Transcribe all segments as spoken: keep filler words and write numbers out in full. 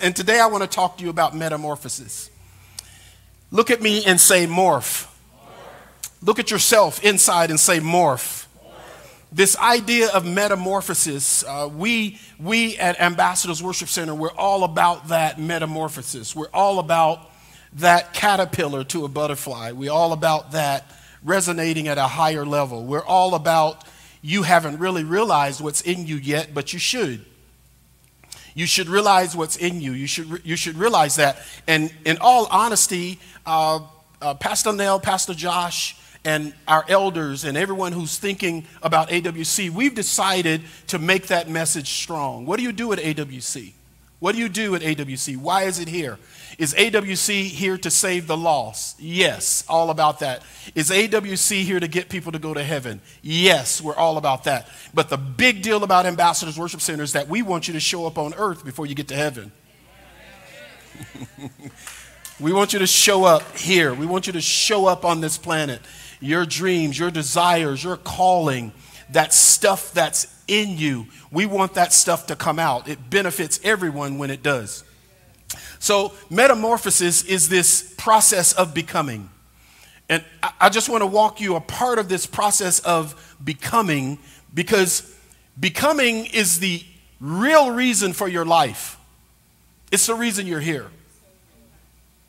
And today I want to talk to you about metamorphosis. Look at me and say morph. Morph. Look at yourself inside and say morph. Morph. This idea of metamorphosis, uh, we, we at Ambassadors Worship Center, we're all about that metamorphosis. We're all about that caterpillar to a butterfly. We're all about that resonating at a higher level. We're all about you haven't really realized what's in you yet, but you should. You should realize what's in you. You should, you should realize that. And in all honesty, uh, uh, Pastor Linnell, Pastor Josh, and our elders and everyone who's thinking about A W C, we've decided to make that message strong. What do you do at A W C? What do you do at A W C? Why is it here? Is A W C here to save the lost? Yes, all about that. Is A W C here to get people to go to heaven? Yes, we're all about that. But the big deal about Ambassadors Worship Center is that we want you to show up on earth before you get to heaven. We want you to show up here. We want you to show up on this planet. Your dreams, your desires, your calling, that stuff that's in you, we want that stuff to come out. It benefits everyone when it does. So metamorphosis is this process of becoming. And I just want to walk you a part of this process of becoming, because becoming is the real reason for your life. It's the reason you're here.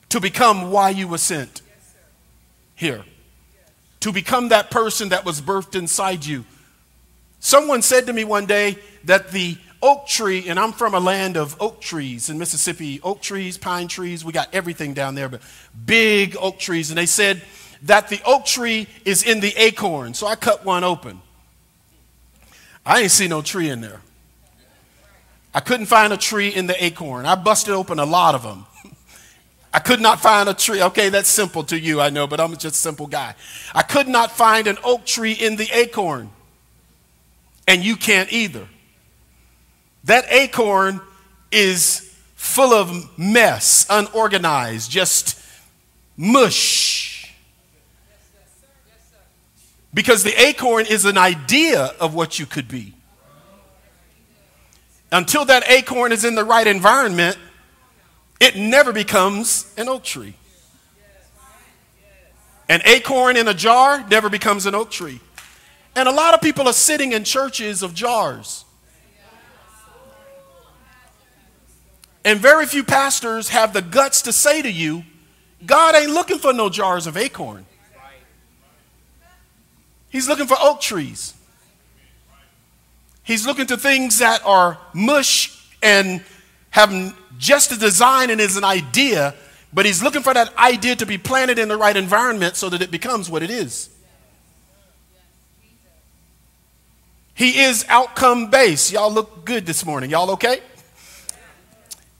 To become why you were sent here. To become that person that was birthed inside you. Someone said to me one day that the oak tree, and I'm from a land of oak trees in Mississippi, oak trees, pine trees, we got everything down there, but big oak trees. And they said that the oak tree is in the acorn. So I cut one open. I ain't see no tree in there. I couldn't find a tree in the acorn. I busted open a lot of them. I could not find a tree. Okay, that's simple to you, I know, but I'm just a simple guy. I could not find an oak tree in the acorn. And you can't either. That acorn is full of mess, unorganized, just mush. Because the acorn is an idea of what you could be. Until that acorn is in the right environment, it never becomes an oak tree. An acorn in a jar never becomes an oak tree. And a lot of people are sitting in churches of jars. And very few pastors have the guts to say to you, God ain't looking for no jars of acorn. He's looking for oak trees. He's looking to things that are mush and have just a design and is an idea, but he's looking for that idea to be planted in the right environment so that it becomes what it is. He is outcome-based. Y'all look good this morning. Y'all okay?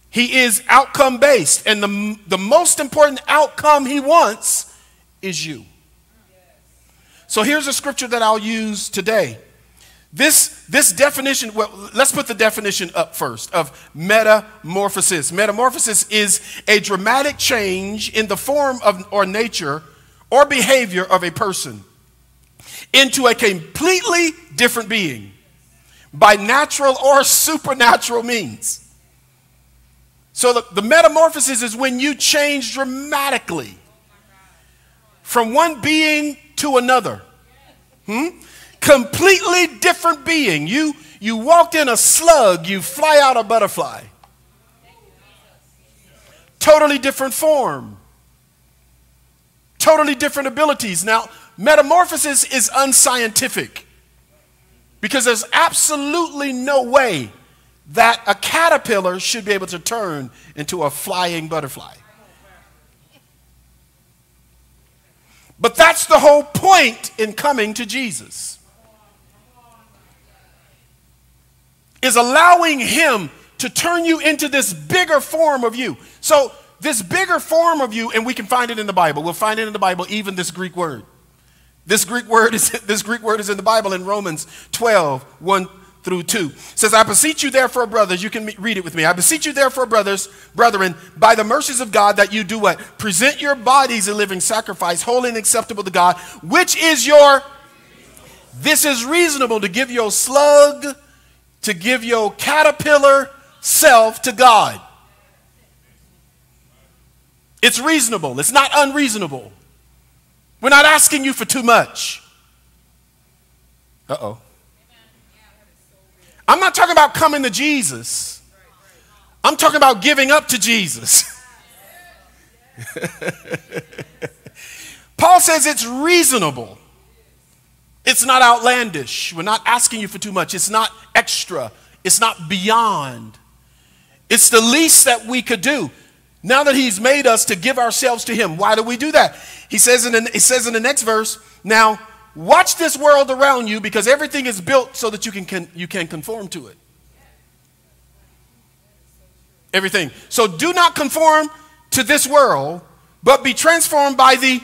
He is outcome-based. And the, the most important outcome he wants is you. So here's a scripture that I'll use today. This, this definition, well, let's put the definition up first of metamorphosis. Metamorphosis is a dramatic change in the form of or nature or behavior of a person into a completely different being by natural or supernatural means. So the, the metamorphosis is when you change dramatically from one being to another. Hmm? Completely different being. You, you walked in a slug, you fly out a butterfly. Totally different form. Totally different abilities. Now, metamorphosis is unscientific, because there's absolutely no way that a caterpillar should be able to turn into a flying butterfly. But that's the whole point in coming to Jesus, is allowing him to turn you into this bigger form of you. So this bigger form of you, and we can find it in the Bible. We'll find it in the Bible, even this Greek word. This Greek word is, this Greek word is in the Bible in Romans twelve, one through two. It says, I beseech you therefore, brothers, you can read it with me. I beseech you therefore, brothers, brethren, by the mercies of God, that you do what? Present your bodies a living sacrifice, holy and acceptable to God, which is your, this is reasonable, to give your slug, to give your caterpillar self to God. It's reasonable. It's not unreasonable. We're not asking you for too much. Uh-oh. I'm not talking about coming to Jesus. I'm talking about giving up to Jesus. Paul says it's reasonable. It's not outlandish. We're not asking you for too much. It's not extra. It's not beyond. It's the least that we could do. Now that he's made us to give ourselves to him, why do we do that? He says in the, it says in the next verse, now watch this world around you, because everything is built so that you can, can, you can conform to it. Everything. So do not conform to this world, but be transformed by the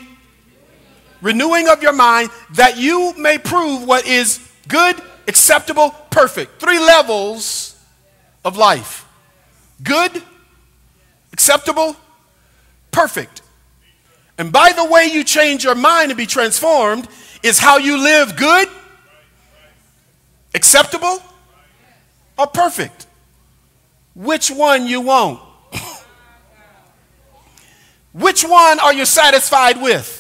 renewing of your mind, that you may prove what is good, acceptable, perfect. Three levels of life. Good, acceptable, perfect. And by the way you change your mind and be transformed is how you live good, acceptable, or perfect. Which one you want? Which one are you satisfied with?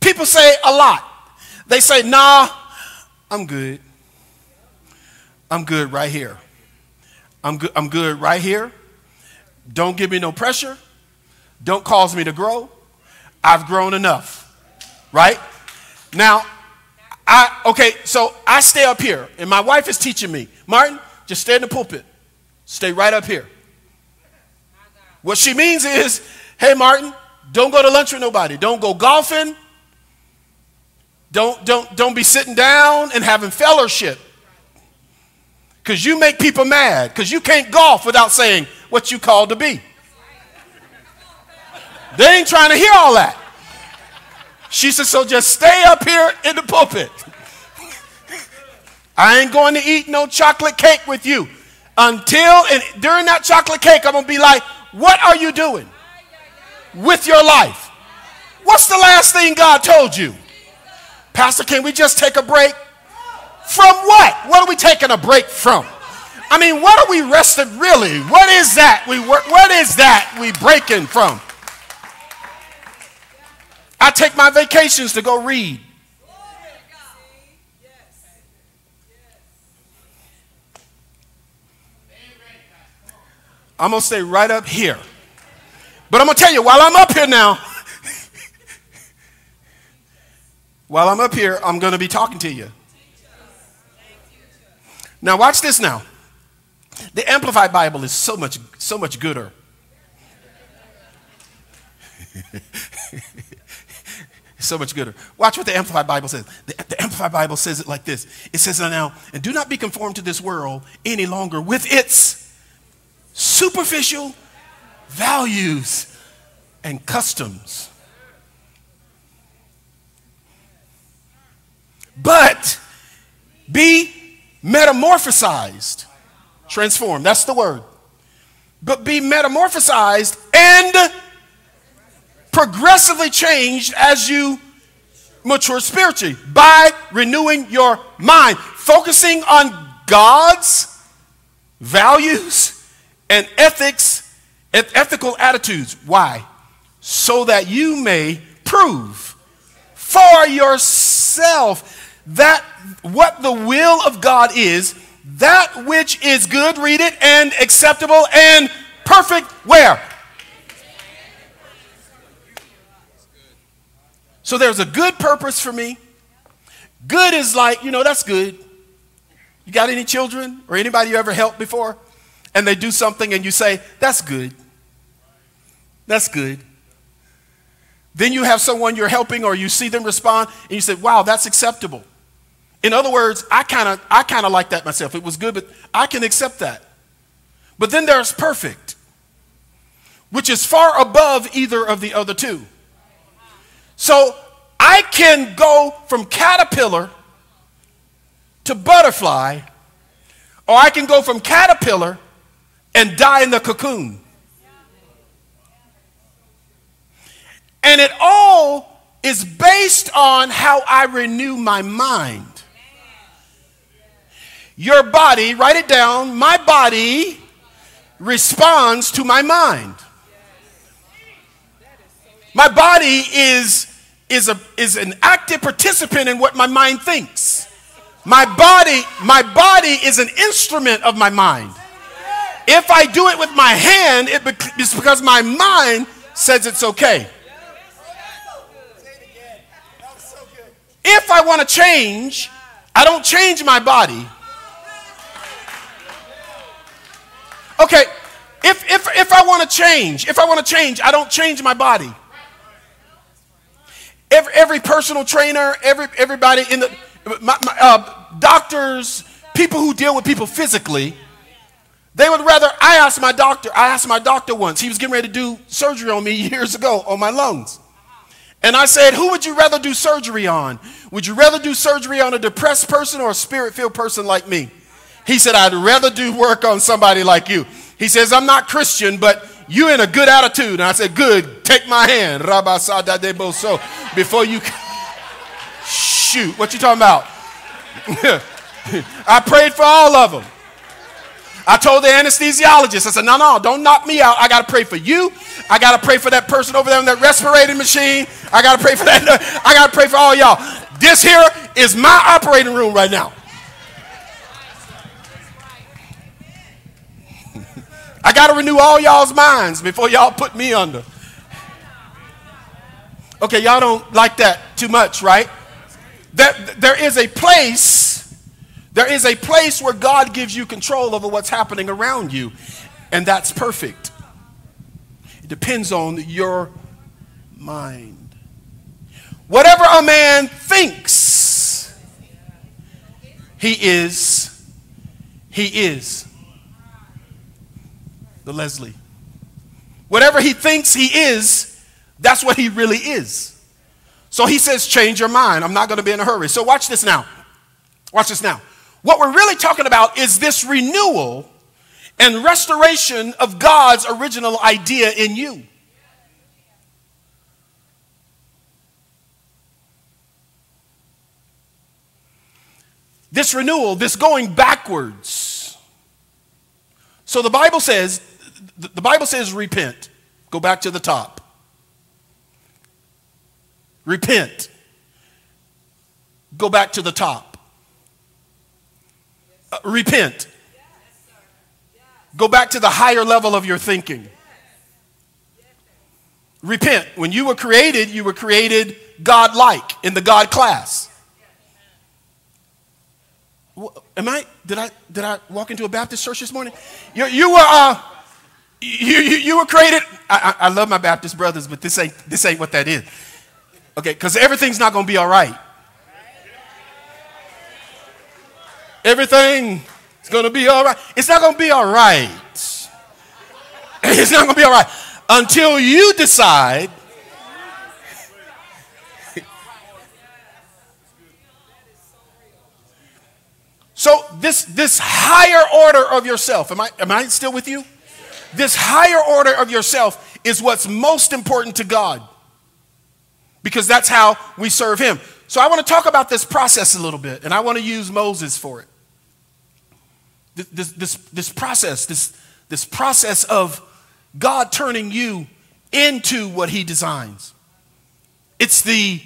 People say a lot. They say, nah, I'm good. I'm good right here. I'm good, I'm good right here. Don't give me no pressure. Don't cause me to grow. I've grown enough, right? Now, I, okay, so I stay up here, and my wife is teaching me, Martin, just stay in the pulpit. Stay right up here. What she means is, hey, Martin, don't go to lunch with nobody. Don't go golfing. Don't, don't, don't be sitting down and having fellowship, because you make people mad, because you can't golf without saying what you called to be. They ain't trying to hear all that. She said, so just stay up here in the pulpit. I ain't going to eat no chocolate cake with you until, and during that chocolate cake, I'm going to be like, what are you doing with your life? What's the last thing God told you? Pastor, can we just take a break? From what? What are we taking a break from? I mean, what are we rested really? What is that we work? What is that we breaking from? I take my vacations to go read. I'm gonna stay right up here, but I'm gonna tell you while I'm up here now. While I'm up here, I'm going to be talking to you. Now watch this now. The Amplified Bible is so much, so much gooder. So much gooder. Watch what the Amplified Bible says. The, the Amplified Bible says it like this. It says now, and do not be conformed to this world any longer with its superficial values and customs, but be metamorphosized, transformed. That's the word. But be metamorphosized and progressively changed as you mature spiritually by renewing your mind, focusing on God's values and ethics, and ethical attitudes. Why? So that you may prove for yourself that what the will of God is, that which is good, read it, and acceptable and perfect, where? So there's a good purpose for me. Good is like, you know, that's good. You got any children or anybody you ever helped before? And they do something and you say, that's good. That's good. Then you have someone you're helping or you see them respond and you say, wow, that's acceptable. In other words, I kind of I kind of like that myself. It was good, but I can accept that. But then there's perfect, which is far above either of the other two. So I can go from caterpillar to butterfly, or I can go from caterpillar and die in the cocoon. And it all is based on how I renew my mind. Your body, write it down, my body responds to my mind. My body is, is, a, is an active participant in what my mind thinks. My body, my body is an instrument of my mind. If I do it with my hand, it bec- it's because my mind says it's okay. If I want to change, I don't change my body. Okay, if, if, if I want to change, if I want to change, I don't change my body. Every, every personal trainer, every, everybody in the, my, my, uh, doctors, people who deal with people physically, they would rather, I asked my doctor, I asked my doctor once, he was getting ready to do surgery on me years ago on my lungs. And I said, who would you rather do surgery on? Would you rather do surgery on a depressed person or a spirit-filled person like me? He said, I'd rather do work on somebody like you. He says, I'm not Christian, but you in a good attitude. And I said, good, take my hand. Before you, shoot, what you talking about? I prayed for all of them. I told the anesthesiologist, I said, no, no, don't knock me out. I got to pray for you. I got to pray for that person over there on that respirating machine. I got to pray for that. I got to pray for all y'all. This here is my operating room right now. I got to renew all y'all's minds before y'all put me under. Okay, y'all don't like that too much, right? That there is a place. There is a place where God gives you control over what's happening around you, and that's perfect. It depends on your mind. Whatever a man thinks, he is, he is. The Leslie. Whatever he thinks he is, that's what he really is. So he says, change your mind. I'm not going to be in a hurry. So watch this now. Watch this now. What we're really talking about is this renewal and restoration of God's original idea in you. This renewal, this going backwards. So the Bible says, the Bible says repent. Go back to the top. Repent. Go back to the top. Repent. Go back to the higher level of your thinking. Repent. When you were created, you were created God-like in the God class. Am I? Did I? Did I walk into a Baptist church this morning? You, you were. Uh, you, you you were created. I, I, I love my Baptist brothers, but this ain't this ain't what that is. Okay, because everything's not going to be all right. Everything is going to be all right. It's not going to be all right. It's not going to be all right until you decide. So this, this higher order of yourself, am I, am I still with you? This higher order of yourself is what's most important to God, because that's how we serve him. So I want to talk about this process a little bit, and I want to use Moses for it. This, this, this process, this, this process of God turning you into what he designs. It's the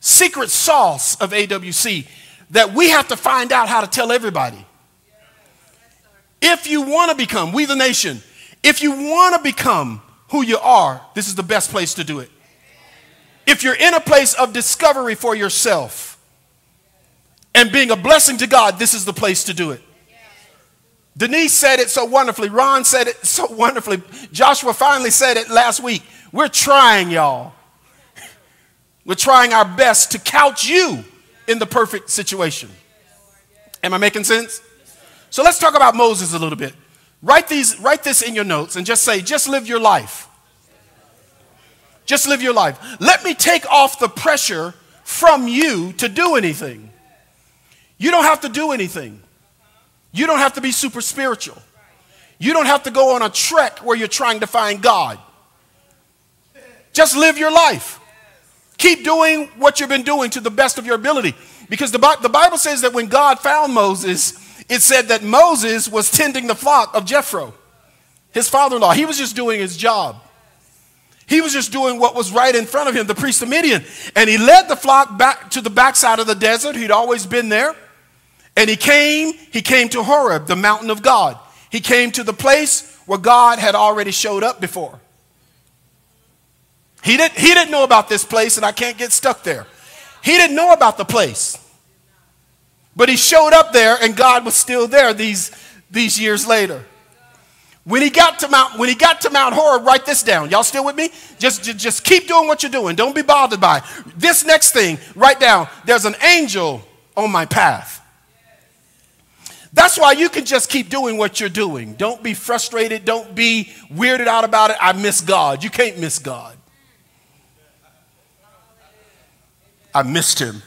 secret sauce of A W C that we have to find out how to tell everybody. If you want to become, we the nation, if you want to become who you are, this is the best place to do it. If you're in a place of discovery for yourself and being a blessing to God, this is the place to do it. Denise said it so wonderfully. Ron said it so wonderfully. Joshua finally said it last week. We're trying, y'all. We're trying our best to couch you in the perfect situation. Am I making sense? So let's talk about Moses a little bit. Write these, write this in your notes and just say, just live your life. Just live your life. Let me take off the pressure from you to do anything. You don't have to do anything. You don't have to be super spiritual. You don't have to go on a trek where you're trying to find God. Just live your life. Keep doing what you've been doing to the best of your ability. Because the Bible says that when God found Moses, it said that Moses was tending the flock of Jethro, his father-in-law. He was just doing his job. He was just doing what was right in front of him, the priest of Midian. And he led the flock back to the backside of the desert. He'd always been there. And he came, he came to Horeb, the mountain of God. He came to the place where God had already showed up before. He didn't, he didn't know about this place, and I can't get stuck there. He didn't know about the place. But he showed up there, and God was still there these, these years later. When he got to Mount, when he got to Mount Horeb, write this down. Y'all still with me? Just, just, just keep doing what you're doing. Don't be bothered by it. This next thing, write down, there's an angel on my path. That's why you can just keep doing what you're doing. Don't be frustrated. Don't be weirded out about it. I miss God. You can't miss God. I missed him.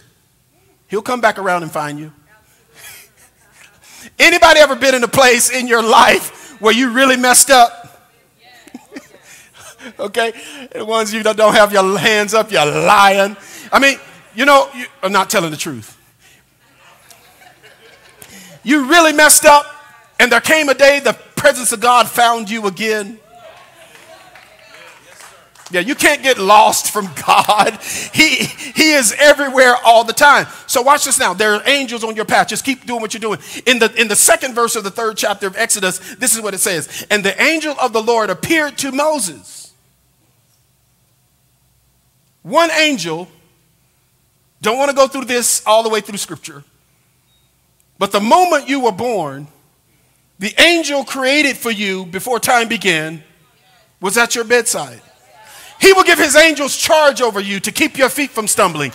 He'll come back around and find you. Anybody ever been in a place in your life where you really messed up? Okay. The ones you that don't have your hands up, you're lying. I mean, you know, you, I'm not telling the truth. You really messed up, and there came a day the presence of God found you again. Yeah, you can't get lost from God. He, he is everywhere all the time. So watch this now. There are angels on your path. Just keep doing what you're doing. In the, in the second verse of the third chapter of Exodus, this is what it says. And the angel of the Lord appeared to Moses. One angel. Don't want to go through this all the way through Scripture. But the moment you were born, the angel created for you before time began was at your bedside. He will give his angels charge over you to keep your feet from stumbling.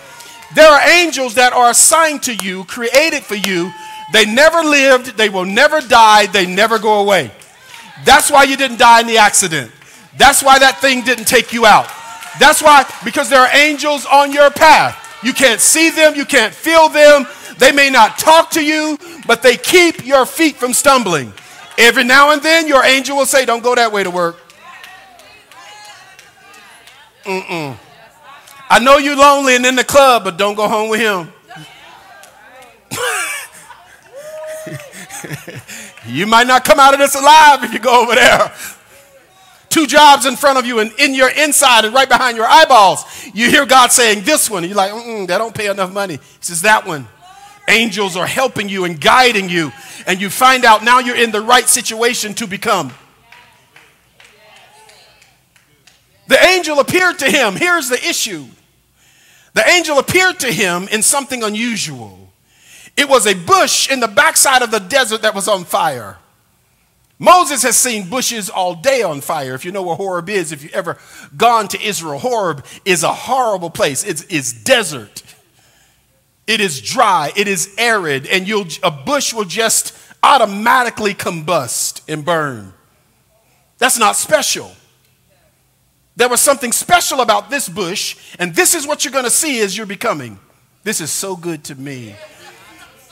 There are angels that are assigned to you, created for you. They never lived. They will never die. They never go away. That's why you didn't die in the accident. That's why that thing didn't take you out. That's why, because there are angels on your path. You can't see them. You can't feel them. They may not talk to you, but they keep your feet from stumbling. Every now and then, your angel will say, don't go that way to work. Mm-mm. I know you're lonely and in the club, but don't go home with him. You might not come out of this alive if you go over there. Two jobs in front of you and in your inside and right behind your eyeballs. You hear God saying this one. You're like, mm-mm, that don't pay enough money. He says that one. Angels are helping you and guiding you. And you find out now you're in the right situation to become. The angel appeared to him. Here's the issue. The angel appeared to him in something unusual. It was a bush in the backside of the desert that was on fire. Moses has seen bushes all day on fire. If you know where Horeb is, if you've ever gone to Israel, Horeb is a horrible place. It's, it's desert. It is dry, it is arid, and you'll, a bush will just automatically combust and burn. That's not special. There was something special about this bush, and this is what you're going to see as you're becoming. This is so good to me.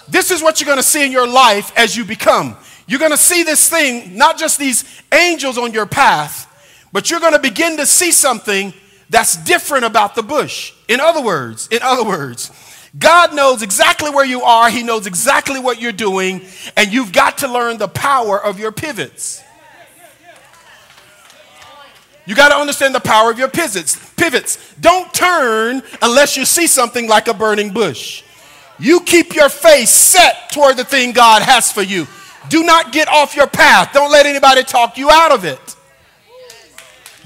This is what you're going to see in your life as you become. You're going to see this thing, not just these angels on your path, but you're going to begin to see something that's different about the bush. In other words, in other words, God knows exactly where you are. He knows exactly what you're doing. And you've got to learn the power of your pivots. You got to understand the power of your pivots. Pivots. Don't turn unless you see something like a burning bush. You keep your face set toward the thing God has for you. Do not get off your path. Don't let anybody talk you out of it.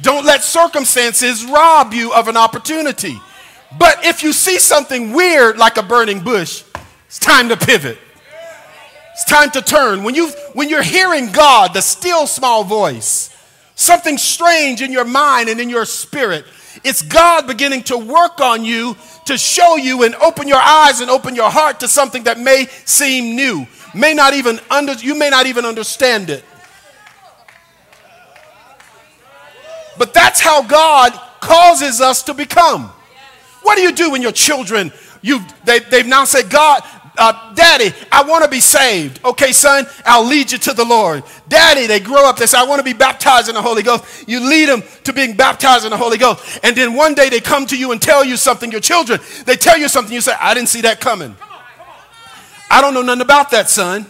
Don't let circumstances rob you of an opportunity. But if you see something weird like a burning bush, it's time to pivot. It's time to turn. When, you've, when you're hearing God, the still small voice, something strange in your mind and in your spirit, it's God beginning to work on you to show you and open your eyes and open your heart to something that may seem new. May not even under, you may not even understand it. But that's how God causes us to become. What do you do when your children, you, they, they've now said, God, uh, Daddy, I want to be saved. Okay, son, I'll lead you to the Lord. Daddy, they grow up, they say, I want to be baptized in the Holy Ghost. You lead them to being baptized in the Holy Ghost. And then one day they come to you and tell you something, your children. They tell you something, you say, I didn't see that coming. Come on, come on. I don't know nothing about that, son.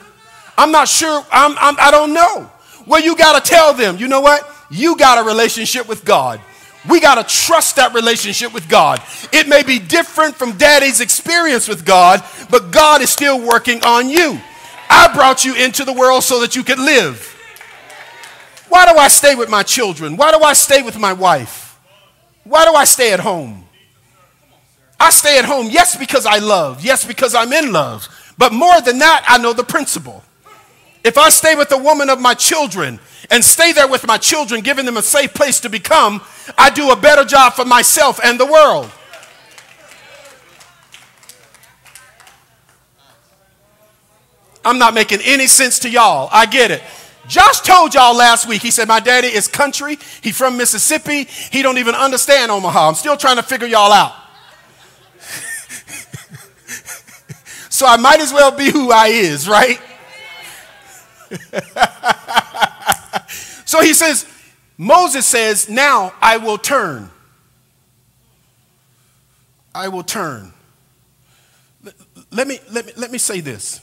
I'm not sure, I'm, I'm, I don't know. Well, you got to tell them, you know what? You got a relationship with God. We got to trust that relationship with God. It may be different from daddy's experience with God, but God is still working on you. I brought you into the world so that you could live. Why do I stay with my children? Why do I stay with my wife? Why do I stay at home? I stay at home, yes, because I love. Yes, because I'm in love. But more than that, I know the principle. If I stay with the woman of my children and stay there with my children, giving them a safe place to become, I do a better job for myself and the world. I'm not making any sense to y'all. I get it. Josh told y'all last week, he said, my daddy is country. He from Mississippi. He don't even understand Omaha. I'm still trying to figure y'all out. So I might as well be who I is, right? So he says, Moses says, now I will turn. I will turn. Let me, let me, let me say this.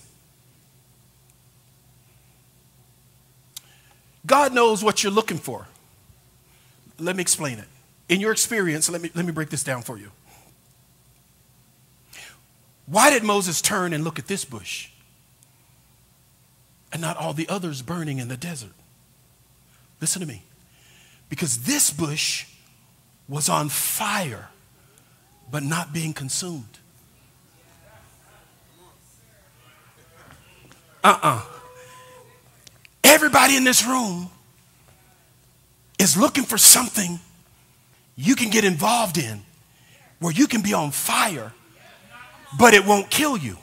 God knows what you're looking for. Let me explain it. In your experience, let me, let me break this down for you. Why did Moses turn and look at this bush and not all the others burning in the desert? Listen to me. Because this bush was on fire, but not being consumed. Uh-uh. Everybody in this room is looking for something you can get involved in where you can be on fire, but it won't kill you.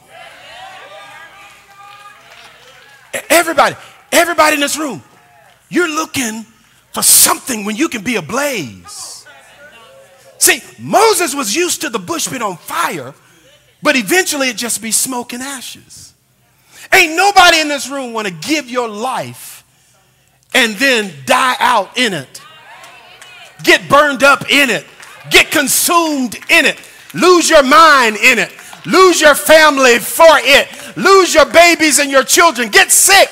Everybody, everybody in this room, you're looking for something when you can be ablaze. See, Moses was used to the bush being on fire, but eventually it just be smoke and ashes. Ain't nobody in this room want to give your life and then die out in it, get burned up in it, get consumed in it, lose your mind in it, lose your family for it, lose your babies and your children, get sick.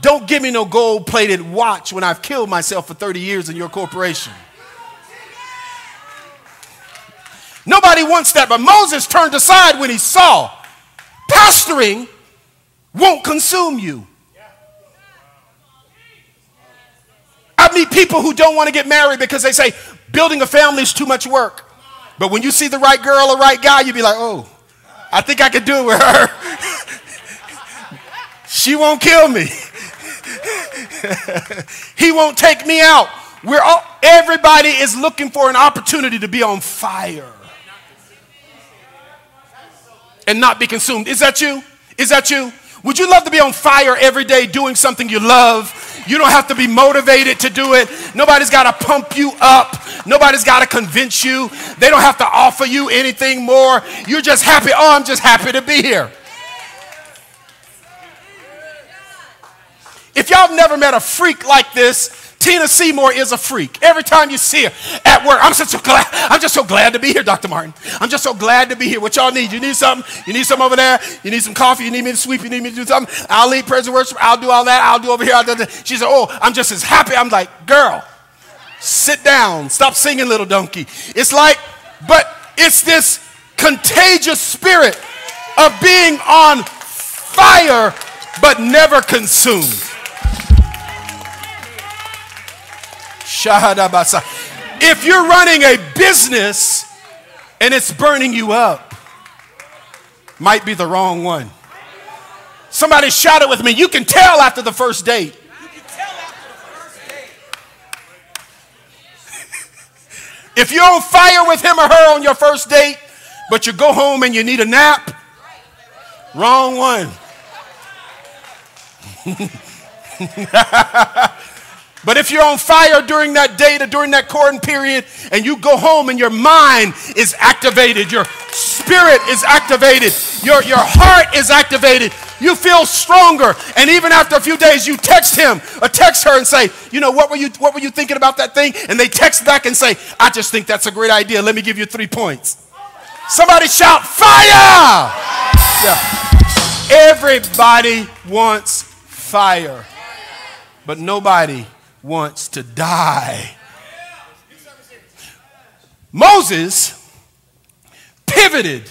Don't give me no gold-plated watch when I've killed myself for thirty years in your corporation. Nobody wants that, but Moses turned aside when he saw pastoring won't consume you. I meet people who don't want to get married because they say building a family is too much work. But when you see the right girl or right guy, you'd be like, oh, I think I could do it with her. She won't kill me. He won't take me out. We're all, everybody is looking for an opportunity to be on fire and not be consumed. Is that you? Is that you? Would you love to be on fire every day doing something you love? You don't have to be motivated to do it. Nobody's got to pump you up. Nobody's got to convince you. They don't have to offer you anything more. You're just happy. Oh, I'm just happy to be here. If y'all have never met a freak like this, Tina Seymour is a freak. Every time you see her at work, I'm just so glad. I'm just so glad to be here, Doctor Martin. I'm just so glad to be here. What y'all need? You need something? You need something over there? You need some coffee? You need me to sweep? You need me to do something? I'll lead praise and worship. I'll do all that. I'll do over here. I'll do that. She said, oh, I'm just as happy. I'm like, girl, sit down. Stop singing, little donkey. It's like, but it's this contagious spirit of being on fire, but never consumed. If you're running a business and it's burning you up, might be the wrong one. Somebody shout it with me. You can tell after the first date. You can tell after the first date. If you're on fire with him or her on your first date, but you go home and you need a nap, wrong one. But if you're on fire during that date or during that courting period and you go home and your mind is activated, your spirit is activated, your, your heart is activated, you feel stronger. And even after a few days, you text him or text her and say, you know, what were you, what were you thinking about that thing? And they text back and say, I just think that's a great idea. Let me give you three points. Somebody shout fire. Yeah. Everybody wants fire, but nobody wants to die Moses pivoted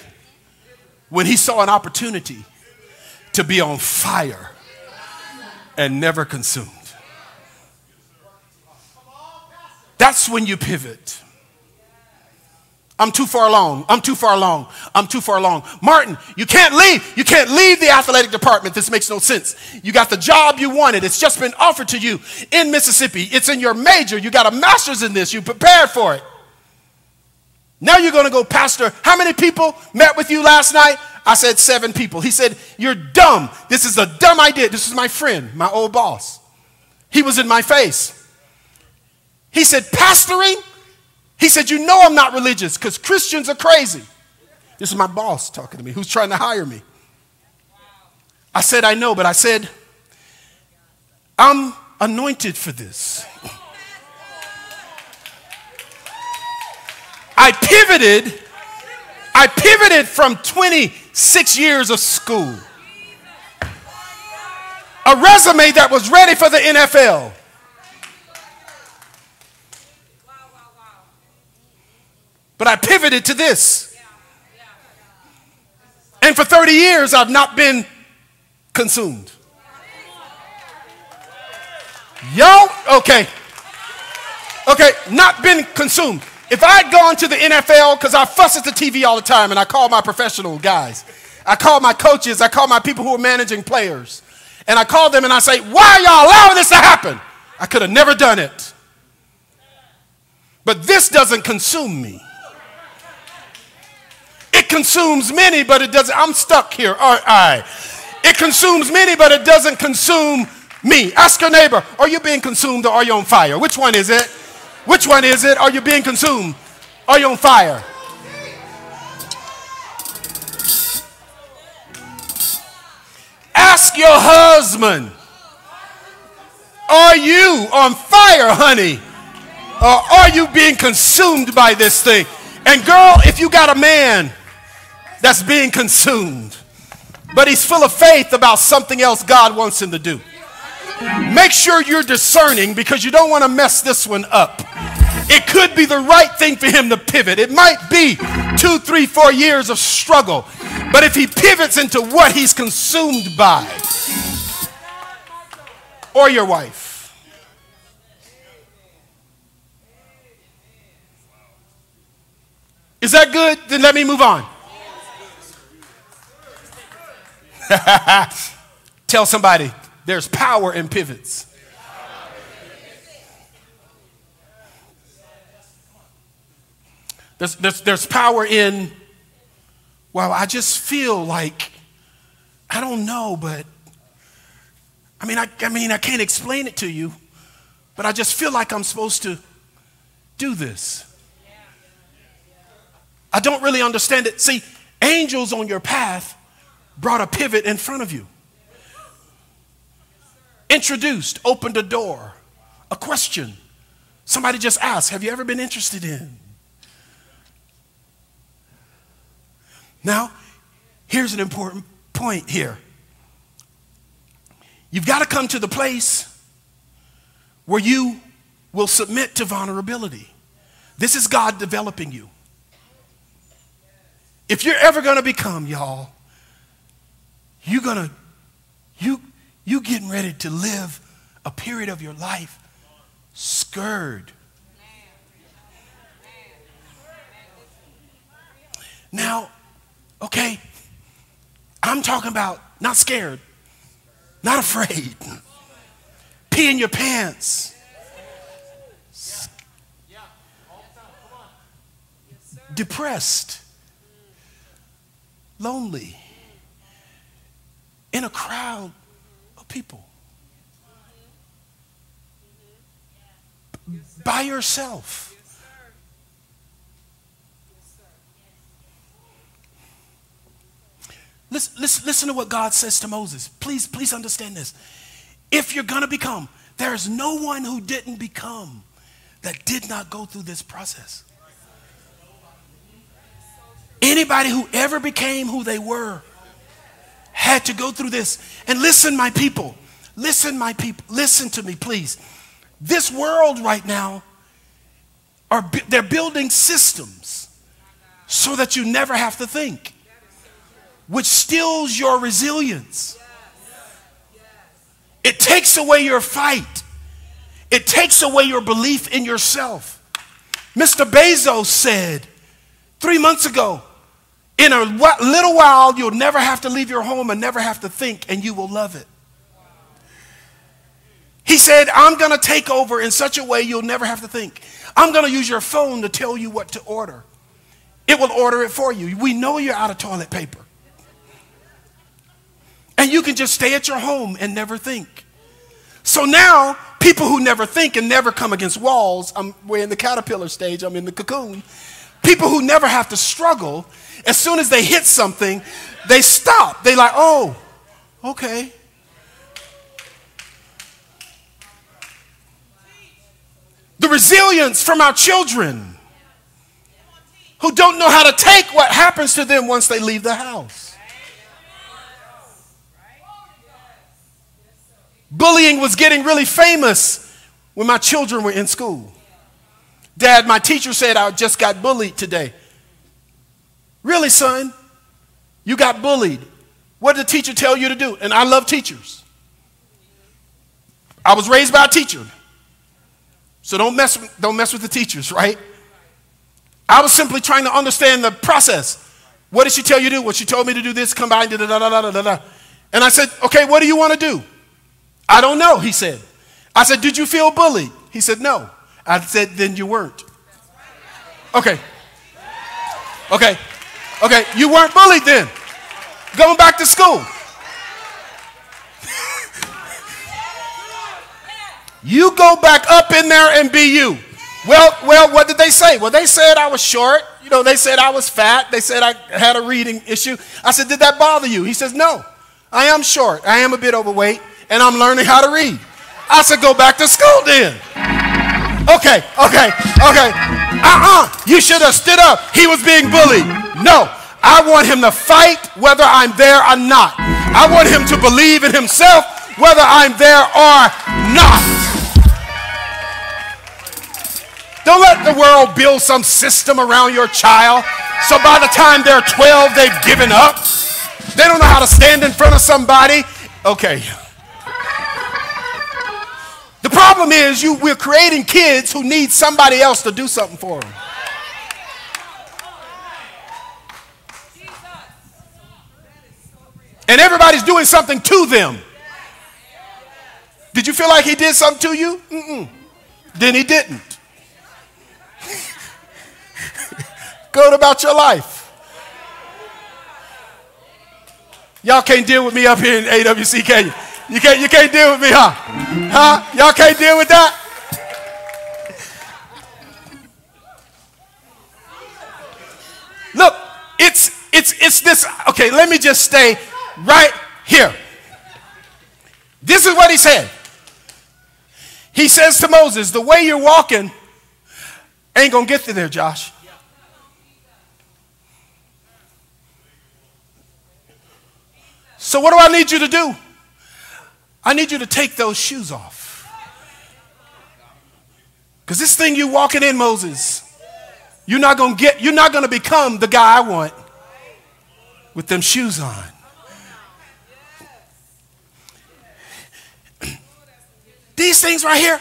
when he saw an opportunity to be on fire and never consumed. That's when you pivot. I'm too far along. I'm too far along. I'm too far along. Martin, you can't leave. You can't leave the athletic department. This makes no sense. You got the job you wanted. It's just been offered to you in Mississippi. It's in your major. You got a master's in this. You prepared for it. Now you're going to go pastor. How many people met with you last night? I said seven people. He said, you're dumb. This is a dumb idea. This is my friend, my old boss. He was in my face. He said, pastoring? He said, you know I'm not religious because Christians are crazy. This is my boss talking to me who's trying to hire me. I said, I know, but I said, I'm anointed for this. I pivoted. I pivoted from twenty-six years of school. A resume that was ready for the N F L. But I pivoted to this. And for thirty years, I've not been consumed. Yo, okay. Okay, not been consumed. If I'd gone to the N F L, because I fuss at the T V all the time, and I call my professional guys. I call my coaches. I call my people who are managing players. And I call them and I say, why are y'all allowing this to happen? I could have never done it. But this doesn't consume me. It consumes many, but it doesn't. I'm stuck here, aren't I? It consumes many, but it doesn't consume me. Ask your neighbor, are you being consumed or are you on fire? Which one is it? Which one is it? Are you being consumed? Are you on fire? Ask your husband, are you on fire, honey? Or are you being consumed by this thing? And girl, if you got a man that's being consumed, but he's full of faith about something else God wants him to do, make sure you're discerning because you don't want to mess this one up. It could be the right thing for him to pivot. It might be two, three, four years of struggle. But if he pivots into what he's consumed by, or your wife, is that good? Then let me move on. Tell somebody there's power in pivots. There's, there's, there's power in, wow, I just feel like, I don't know, but I mean, I, I mean, I can't explain it to you, but I just feel like I'm supposed to do this. I don't really understand it. See, angels on your path brought a pivot in front of you. Introduced, opened a door, a question. Somebody just asked, have you ever been interested in? Now, here's an important point here. You've got to come to the place where you will submit to vulnerability. This is God developing you. If you're ever going to become, y'all, you're going to, you, you getting ready to live a period of your life scurred. Now, okay, I'm talking about not scared, not afraid, peeing your pants, depressed. Lonely in a crowd of people by yourself. Listen, listen, listen to what God says to Moses. Please, please understand this. If you're going to become, there is no one who didn't become that did not go through this process. Anybody who ever became who they were had to go through this. And listen, my people, listen, my people, listen to me, please. This world right now are, they're building systems so that you never have to think, which steals your resilience. It takes away your fight. It takes away your belief in yourself. Mister Bezos said three months ago, in a little while, you'll never have to leave your home and never have to think, and you will love it. He said, I'm going to take over in such a way you'll never have to think. I'm going to use your phone to tell you what to order. It will order it for you. We know you're out of toilet paper. And you can just stay at your home and never think. So now, people who never think and never come against walls, I'm, we're in the caterpillar stage, I'm in the cocoon. People who never have to struggle, as soon as they hit something, they stop. They like, oh, okay. The resilience from our children who don't know how to take what happens to them once they leave the house. Bullying was getting really famous when my children were in school. Dad, my teacher said I just got bullied today. Really, son? You got bullied. What did the teacher tell you to do? And I love teachers. I was raised by a teacher. So don't mess with, don't mess with the teachers, right? I was simply trying to understand the process. What did she tell you to do? Well, she told me to do this, combine, da da da da da da. And I said, okay, what do you want to do? I don't know, he said. I said, did you feel bullied? He said, no. I said, then you weren't. Okay. Okay. Okay, you weren't bullied then. Going back to school. You go back up in there and be you. Well, well, what did they say? Well, they said I was short. You know, they said I was fat. They said I had a reading issue. I said, did that bother you? He says, no, I am short. I am a bit overweight, and I'm learning how to read. I said, go back to school then. Okay, okay, okay. Uh-uh, you should have stood up. He was being bullied. No, I want him to fight whether I'm there or not. I want him to believe in himself whether I'm there or not. Don't let the world build some system around your child so by the time they're twelve, they've given up. They don't know how to stand in front of somebody. Okay. The problem is you, we're creating kids who need somebody else to do something for them. And everybody's doing something to them. Did you feel like he did something to you? Mm-mm. Then he didn't. Go about your life. Y'all can't deal with me up here in A W C, can you? You can't, you can't deal with me, huh? Huh? Y'all can't deal with that? Look, it's, it's, it's this. Okay, let me just stay right here. This is what he said. He says to Moses, the way you're walking ain't going to get to there, Josh. So what do I need you to do? I need you to take those shoes off. Because this thing you walking in, Moses, you're not going to get, you're not going to become the guy I want with them shoes on. These things right here,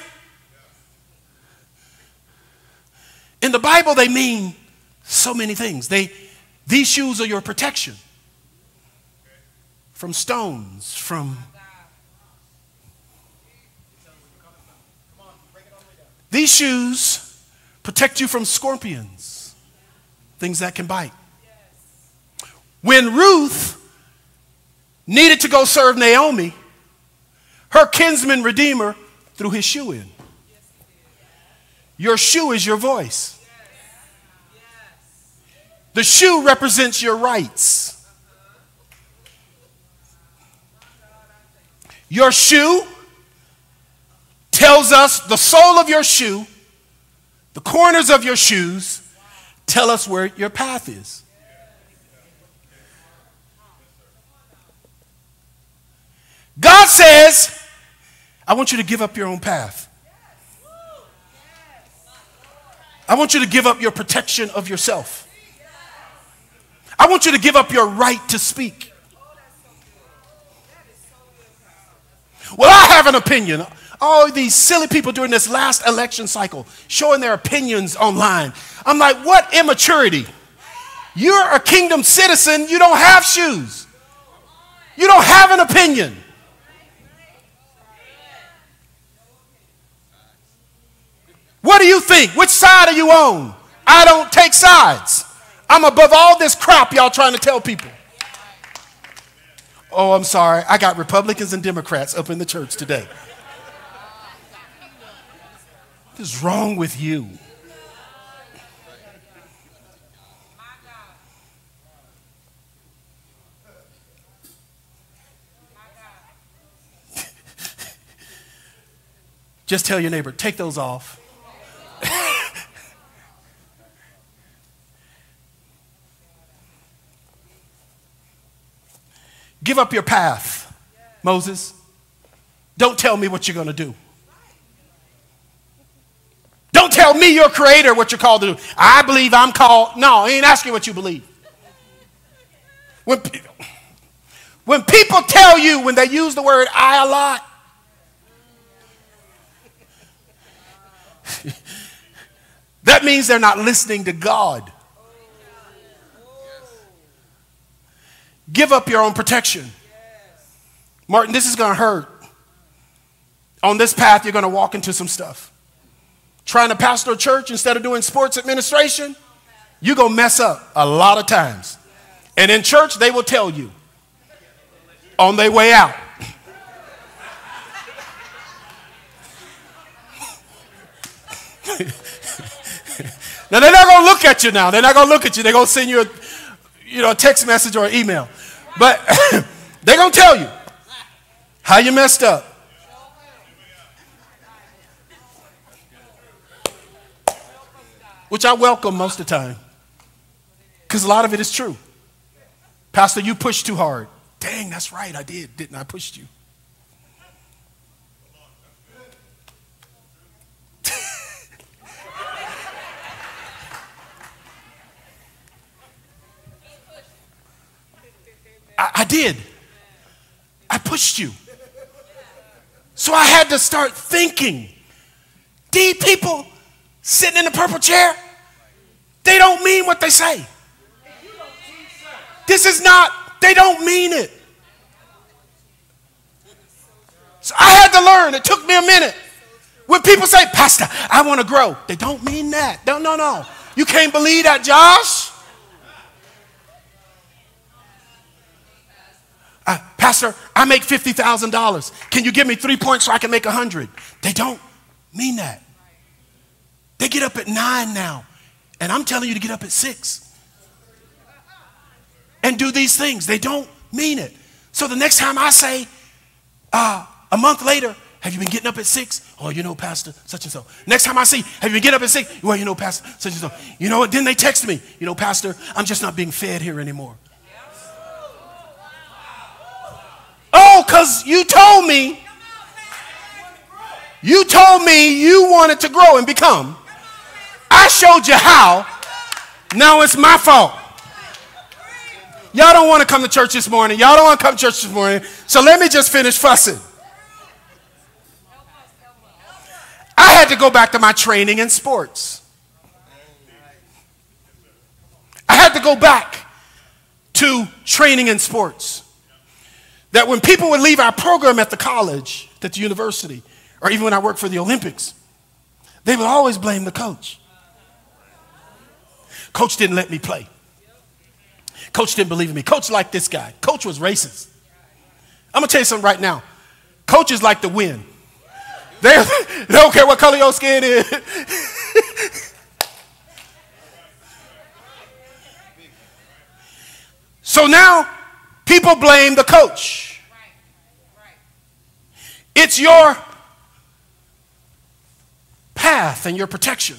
in the Bible, they mean so many things. They, these shoes are your protection. From stones, from... These shoes protect you from scorpions, things that can bite. When Ruth needed to go serve Naomi, her kinsman redeemer threw his shoe in. Your shoe is your voice. The shoe represents your rights. Your shoe tells us, the sole of your shoe, the corners of your shoes, tell us where your path is. God says, I want you to give up your own path. I I want you to give up your protection of yourself. I want you to give up your right to speak. Well, I have an opinion. All these silly people during this last election cycle showing their opinions online. I'm like, what immaturity? You're a kingdom citizen. You don't have shoes. You don't have an opinion. What do you think? Which side are you on? I don't take sides. I'm above all this crap y'all trying to tell people. Oh, I'm sorry. I got Republicans and Democrats up in the church today. What is wrong with you? Just tell your neighbor, take those off. Give up your path, Moses. Don't tell me what you're going to do. Don't tell me, your creator, what you're called to do. I believe I'm called. No, he ain't asking what you believe. When, pe when people tell you, when they use the word I a lot, that means they're not listening to God. Give up your own protection. Martin, this is going to hurt. On this path, you're going to walk into some stuff. Trying to pastor a church instead of doing sports administration, you're going to mess up a lot of times. And in church, they will tell you on their way out. Now, they're not going to look at you now. They're not going to look at you. They're going to send you a, you know, a text message or an email. But they're going to tell you how you messed up. Which I welcome most of the time. Because a lot of it is true. Pastor, you pushed too hard. Dang, that's right. I did, didn't I? I pushed you. I, I did. I pushed you. So I had to start thinking. These people sitting in the purple chair, they don't mean what they say. This is not, they don't mean it. So I had to learn. It took me a minute. When people say, Pastor, I want to grow, they don't mean that. No, no, no. You can't believe that, Josh. Uh, Pastor, I make fifty thousand dollars. Can you give me three points so I can make a hundred? They don't mean that. They get up at nine now, and I'm telling you to get up at six and do these things. They don't mean it. So the next time I say, uh, a month later, have you been getting up at six? Oh, you know, Pastor, such and so. Next time I see, have you been getting up at six? Well, you know, Pastor, such and so. You know what? Then they text me. You know, Pastor, I'm just not being fed here anymore. Oh, because you told me, you told me you wanted to grow and become. I showed you how. Now it's my fault. Y'all don't want to come to church this morning. Y'all don't want to come to church this morning. So let me just finish fussing. I had to go back to my training in sports. I had to go back to training in sports. That when people would leave our program at the college, at the university, or even when I worked for the Olympics, they would always blame the coach. Coach didn't let me play. Coach didn't believe in me. Coach liked this guy. Coach was racist. I'm going to tell you something right now. Coaches like to win. They, they don't care what color your skin is. So now, people blame the coach. It's your path and your protection.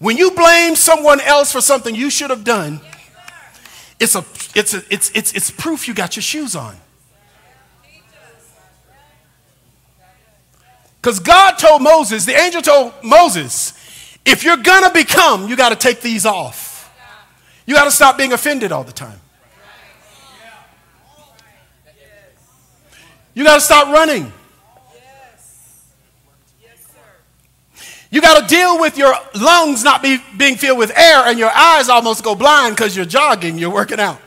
When you blame someone else for something you should have done, it's a it's a, it's it's it's proof you got your shoes on. Because God told Moses, the angel told Moses, If you're going to become, you got to take these off. You got to stop being offended all the time. You got to stop running. You got to deal with your lungs not be, being filled with air and your eyes almost go blind because you're jogging, you're working out.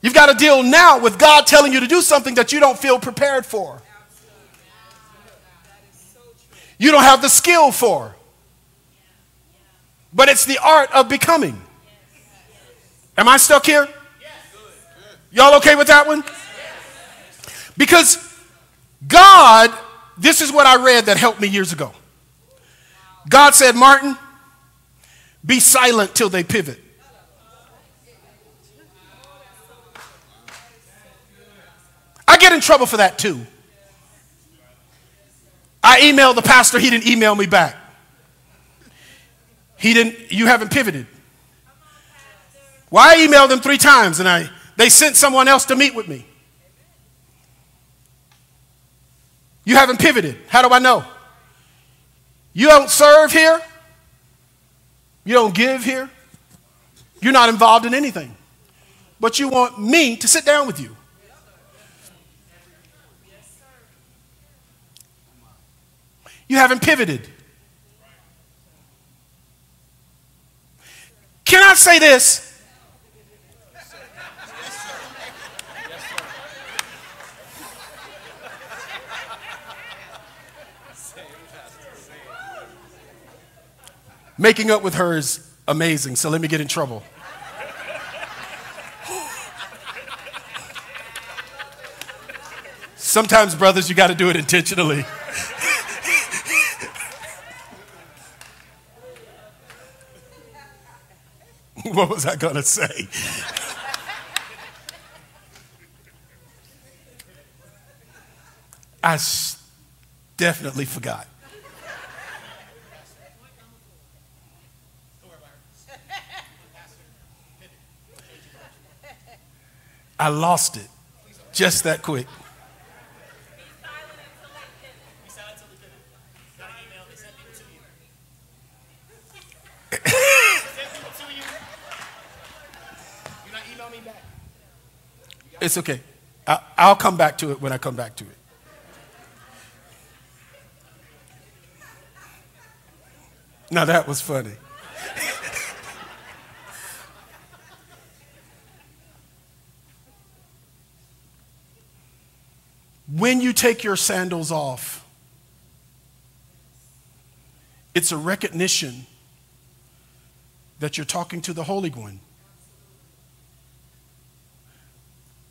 You've got to deal now with God telling you to do something that you don't feel prepared for. You don't have the skill for. But it's the art of becoming. Am I stuck here? Y'all okay with that one? Because God, this is what I read that helped me years ago. God said, Martin, be silent till they pivot. I get in trouble for that too. I emailed the pastor, he didn't email me back. He didn't, you haven't pivoted. Well, I emailed them three times and I, they sent someone else to meet with me. You haven't pivoted. How do I know? You don't serve here. You don't give here. You're not involved in anything. But you want me to sit down with you. You haven't pivoted. Can I say this? Making up with her is amazing, so let me get in trouble. Sometimes, brothers, you got to do it intentionally. What was I going to say? I definitely forgot. I lost it just that quick. It's okay. I, I'll come back to it when I come back to it. Now that was funny. When you take your sandals off, it's a recognition that you're talking to the Holy One.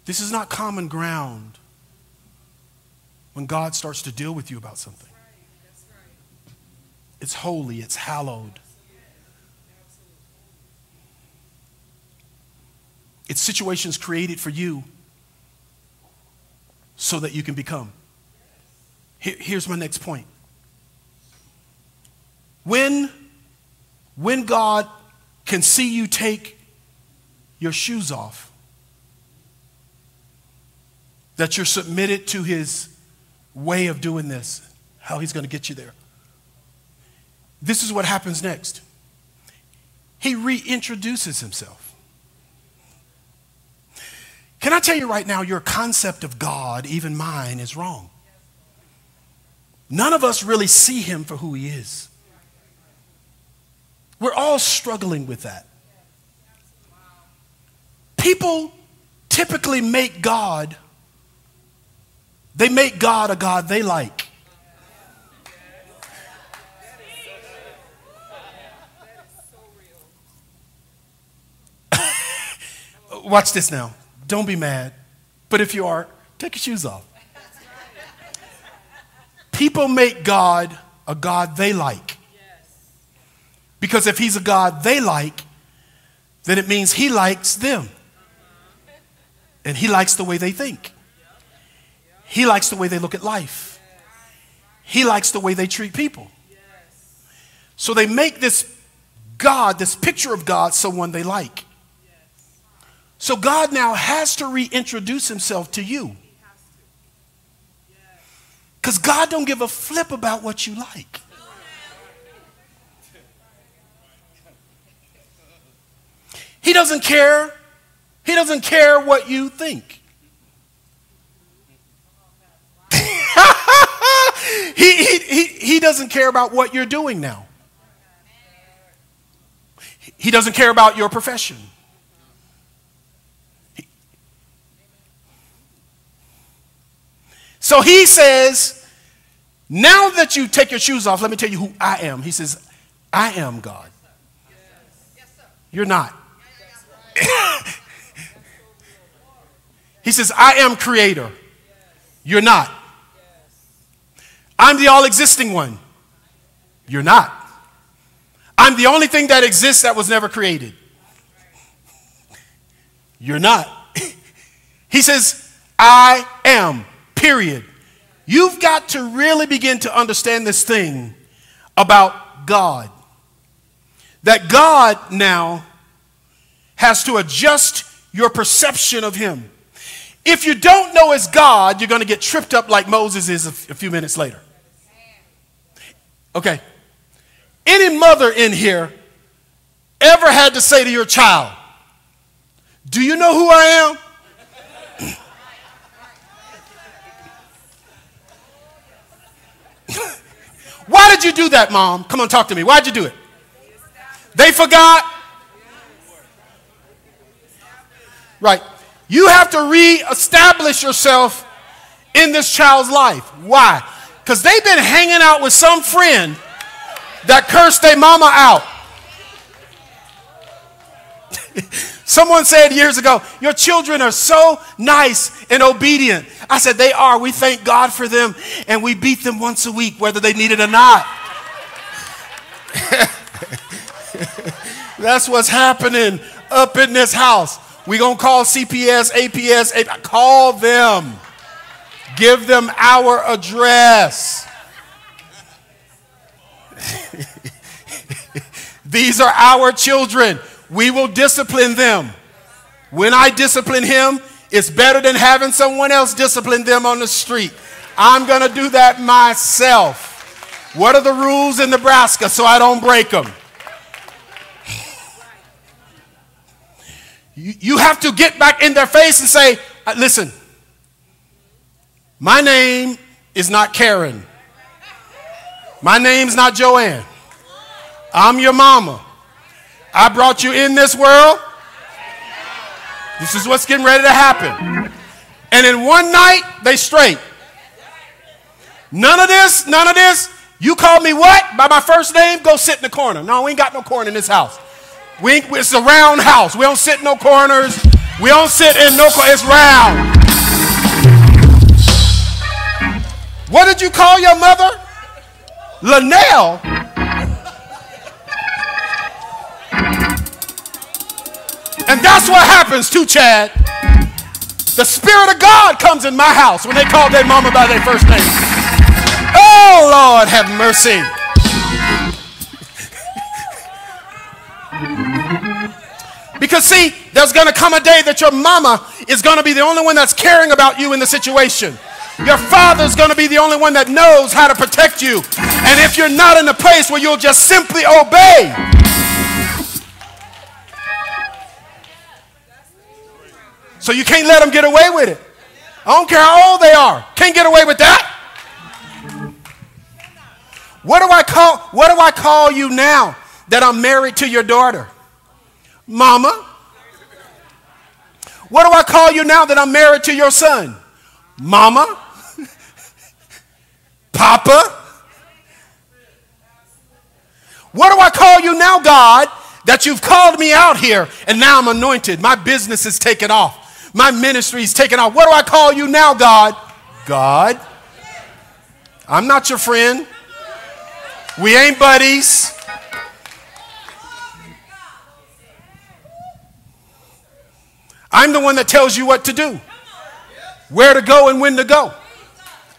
This is not common ground when God starts to deal with you about something. It's holy, it's hallowed. It's situations created for you so that you can become. Here, here's my next point. When, when God can see you take your shoes off, that you're submitted to his way of doing this, how he's going to get you there. This is what happens next. He reintroduces himself. Can I tell you right now, your concept of God, even mine, is wrong. None of us really see him for who he is. We're all struggling with that. People typically make God, they make God a God they like. Watch this now. Don't be mad, but if you are, take your shoes off. People make God a God they like. Because if he's a God they like, then it means he likes them. And he likes the way they think. He likes the way they look at life. He likes the way they treat people. So they make this God, this picture of God, someone they like. So God now has to reintroduce himself to you. Because God don't give a flip about what you like. He doesn't care. He doesn't care what you think. he, he, he, he doesn't care about what you're doing now. He doesn't care about your profession. So he says, now that you take your shoes off, let me tell you who I am. He says, I am God. You're not. He says, I am creator. You're not. I'm the all-existing one. You're not. I'm the only thing that exists that was never created. You're not. He says, I am, period. You've got to really begin to understand this thing about God. That God now has to adjust your perception of him. If you don't know it's God, you're going to get tripped up like Moses is a few minutes later. Okay. Any mother in here ever had to say to your child, do you know who I am? Why did you do that, Mom? Come on, talk to me. Why'd you do it? They forgot. Right. You have to reestablish yourself in this child's life. Why? Because they've been hanging out with some friend that cursed their mama out. Someone said years ago, your children are so nice and obedient. I said, they are. We thank God for them, and we beat them once a week, whether they need it or not. That's what's happening up in this house. We're going to call C P S, A P S, A P S. Call them. Give them our address. These are our children. We will discipline them. When I discipline him, it's better than having someone else discipline them on the street. I'm going to do that myself. What are the rules in Nebraska so I don't break them? You, you have to get back in their face and say, listen, my name is not Karen. My name's not Joanne. I'm your mama. I brought you in this world. This is what's getting ready to happen. And in one night, they straight. None of this, none of this. You call me what? By my first name? Go sit in the corner. No, we ain't got no corner in this house. We ain't, it's a round house. We don't sit in no corners. We don't sit in no corners. It's round. What did you call your mother? Linnell? And that's what happens too, Chad. The Spirit of God comes in my house when they call their mama by their first name. Oh, Lord, have mercy. Because, see, there's going to come a day that your mama is going to be the only one that's caring about you in the situation. Your father's going to be the only one that knows how to protect you. And if you're not in a place where you'll just simply obey. So you can't let them get away with it. I don't care how old they are. Can't get away with that. What do I call, what do I call you now that I'm married to your daughter? Mama. What do I call you now that I'm married to your son? Mama, Papa. What do I call you now, God, that you've called me out here and now I'm anointed? My business is taken off. My ministry is taken off. What do I call you now, God? God. I'm not your friend. We ain't buddies. I'm the one that tells you what to do, where to go and when to go.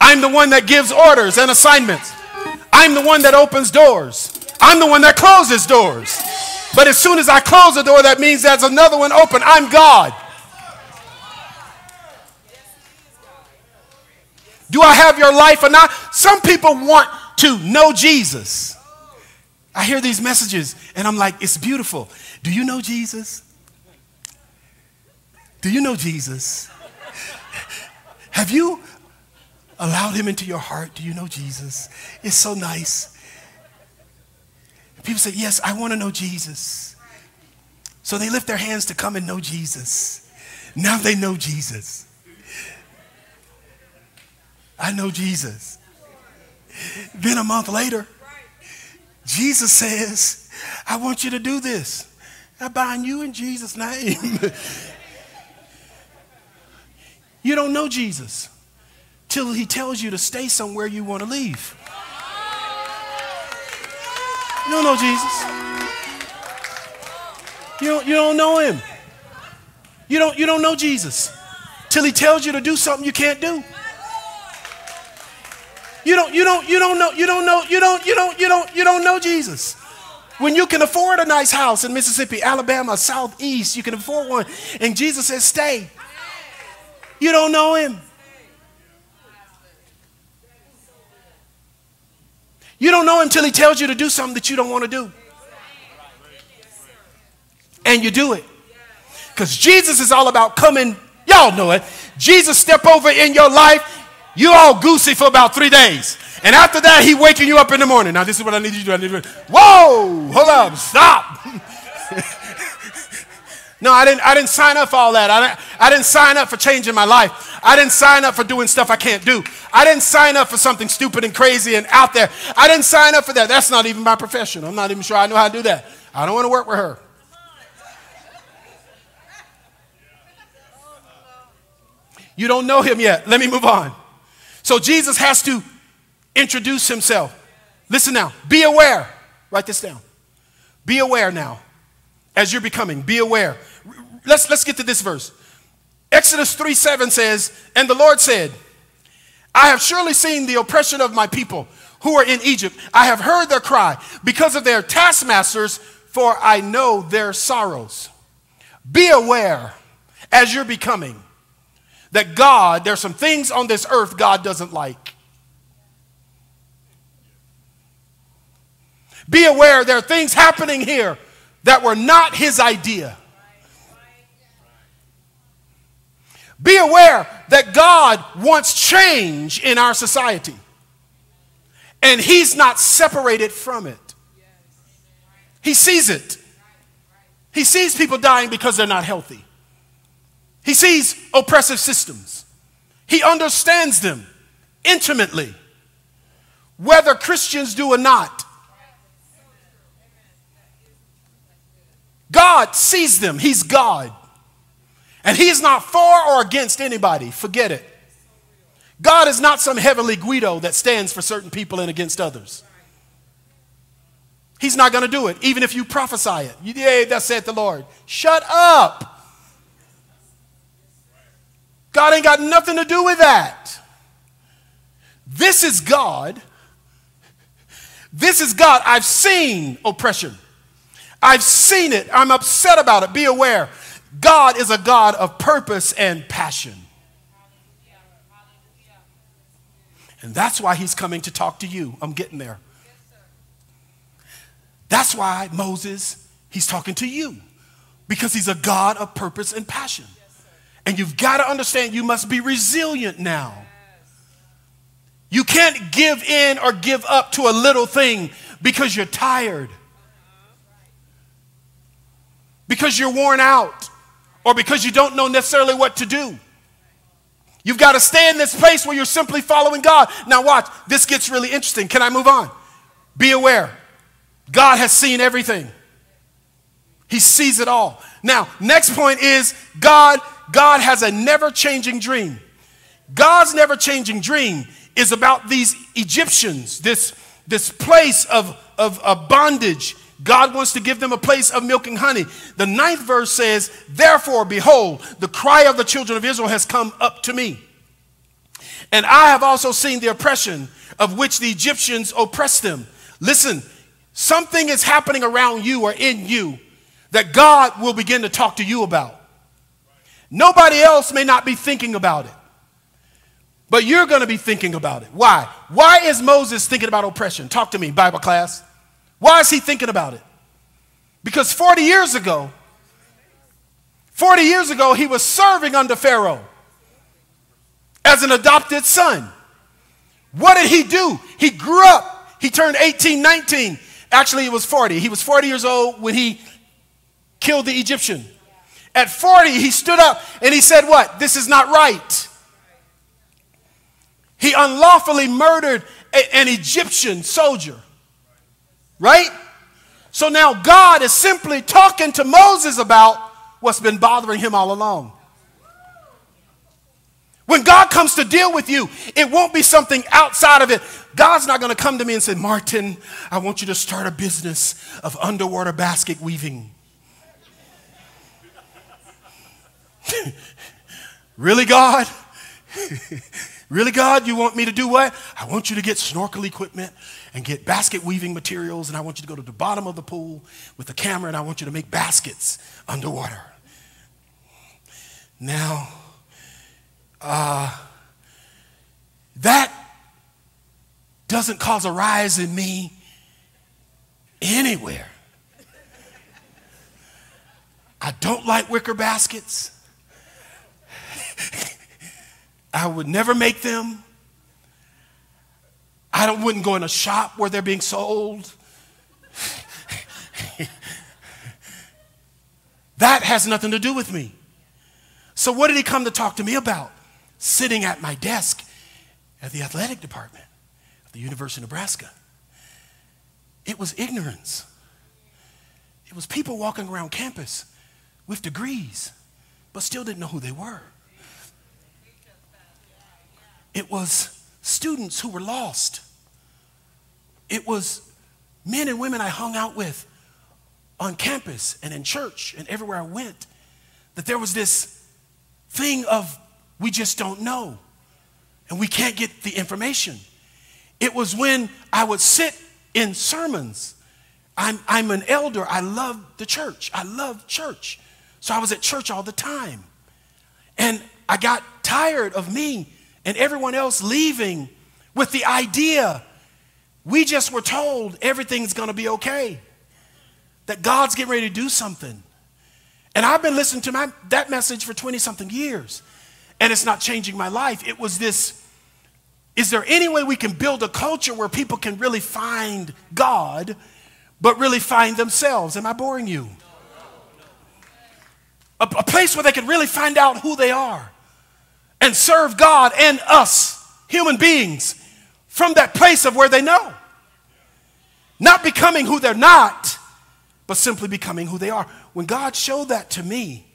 I'm the one that gives orders and assignments. I'm the one that opens doors. I'm the one that closes doors. But as soon as I close a door, that means there's another one open. I'm God. Do I have your life or not? Some people want to know Jesus. I hear these messages and I'm like, it's beautiful. Do you know Jesus? Do you know Jesus? Have you allowed him into your heart? Do you know Jesus? It's so nice. People say, yes, I want to know Jesus. So they lift their hands to come and know Jesus. Now they know Jesus. I know Jesus. Then a month later, Jesus says, I want you to do this. I bind you in Jesus' name. You don't know Jesus till he tells you to stay somewhere you want to leave. You don't know Jesus. You don't, you don't know him. You don't, you don't know Jesus till he tells you to do something you can't do. You don't, you don't, you don't know, you don't know, you don't, you don't, you don't, you don't know Jesus. When you can afford a nice house in Mississippi, Alabama, Southeast, you can afford one. And Jesus says, stay. You don't know him. You don't know him till he tells you to do something that you don't want to do. And you do it. Because Jesus is all about coming. Y'all know it. Jesus step over in your life. You all goosey for about three days. And after that, he waking you up in the morning. Now, this is what I need you to do. I need you to, whoa, hold up, stop. No, I didn't, I didn't sign up for all that. I didn't, I didn't sign up for changing my life. I didn't sign up for doing stuff I can't do. I didn't sign up for something stupid and crazy and out there. I didn't sign up for that. That's not even my profession. I'm not even sure I know how to do that. I don't want to work with her. You don't know him yet. Let me move on. So Jesus has to introduce himself. Listen now. Be aware. Write this down. Be aware now. As you're becoming, be aware. Let's, let's get to this verse. Exodus three seven says, and the Lord said, I have surely seen the oppression of my people who are in Egypt. I have heard their cry because of their taskmasters, for I know their sorrows. Be aware as you're becoming that God, there's some things on this earth God doesn't like. Be aware there are things happening here that were not his idea. Be aware that God wants change in our society, and he's not separated from it. He sees it. He sees people dying because they're not healthy. He sees oppressive systems. He understands them intimately, whether Christians do or not. God sees them. He's God. And he's not for or against anybody. Forget it. God is not some heavenly Guido that stands for certain people and against others. He's not going to do it, even if you prophesy it. Yea, thus saith the Lord. Shut up. God ain't got nothing to do with that. This is God. This is God. I've seen oppression. I've seen it. I'm upset about it. Be aware. God is a God of purpose and passion. And that's why he's coming to talk to you. I'm getting there. That's why Moses, he's talking to you. Because he's a God of purpose and passion. And you've got to understand you must be resilient now. You can't give in or give up to a little thing because you're tired. Because you're worn out. Or because you don't know necessarily what to do. You've got to stay in this place where you're simply following God. Now watch, this gets really interesting. Can I move on? Be aware. God has seen everything. He sees it all. Now, next point is God God has a never-changing dream. God's never-changing dream is about these Egyptians, this, this place of, of, of bondage. God wants to give them a place of milk and honey. The ninth verse says, therefore, behold, the cry of the children of Israel has come up to me. And I have also seen the oppression of which the Egyptians oppress them. Listen, something is happening around you or in you that God will begin to talk to you about. Nobody else may not be thinking about it, but you're going to be thinking about it. Why? Why is Moses thinking about oppression? Talk to me, Bible class. Why is he thinking about it? Because forty years ago, forty years ago, he was serving under Pharaoh as an adopted son. What did he do? He grew up. He turned eighteen, nineteen. Actually, he was forty. He was forty years old when he killed the Egyptian. At forty, he stood up and he said what? This is not right. He unlawfully murdered a, an Egyptian soldier. Right? So now God is simply talking to Moses about what's been bothering him all along. When God comes to deal with you, it won't be something outside of it. God's not going to come to me and say, Martin, I want you to start a business of underwater basket weaving. Really, God? Really, God, you want me to do what? I want you to get snorkel equipment and get basket weaving materials, and I want you to go to the bottom of the pool with a camera, and I want you to make baskets underwater. Now, uh, that doesn't cause a rise in me anywhere. I don't like wicker baskets. I would never make them. I don't, wouldn't go in a shop where they're being sold. That has nothing to do with me. So what did he come to talk to me about? Sitting at my desk at the athletic department of the University of Nebraska. It was ignorance. It was people walking around campus with degrees, but still didn't know who they were. It was students who were lost. It was men and women I hung out with on campus and in church and everywhere I went, that there was this thing of we just don't know and we can't get the information. It was when I would sit in sermons. I'm, I'm an elder. I love the church. I love church. So I was at church all the time. And I got tired of me and everyone else leaving with the idea we just were told everything's going to be okay, that God's getting ready to do something. And I've been listening to my, that message for twenty-something years, and it's not changing my life. It was this, is there any way we can build a culture where people can really find God, but really find themselves? Am I boring you? A, a place where they can really find out who they are. And serve God and us, human beings, from that place of where they know. Not becoming who they're not, but simply becoming who they are. When God showed that to me,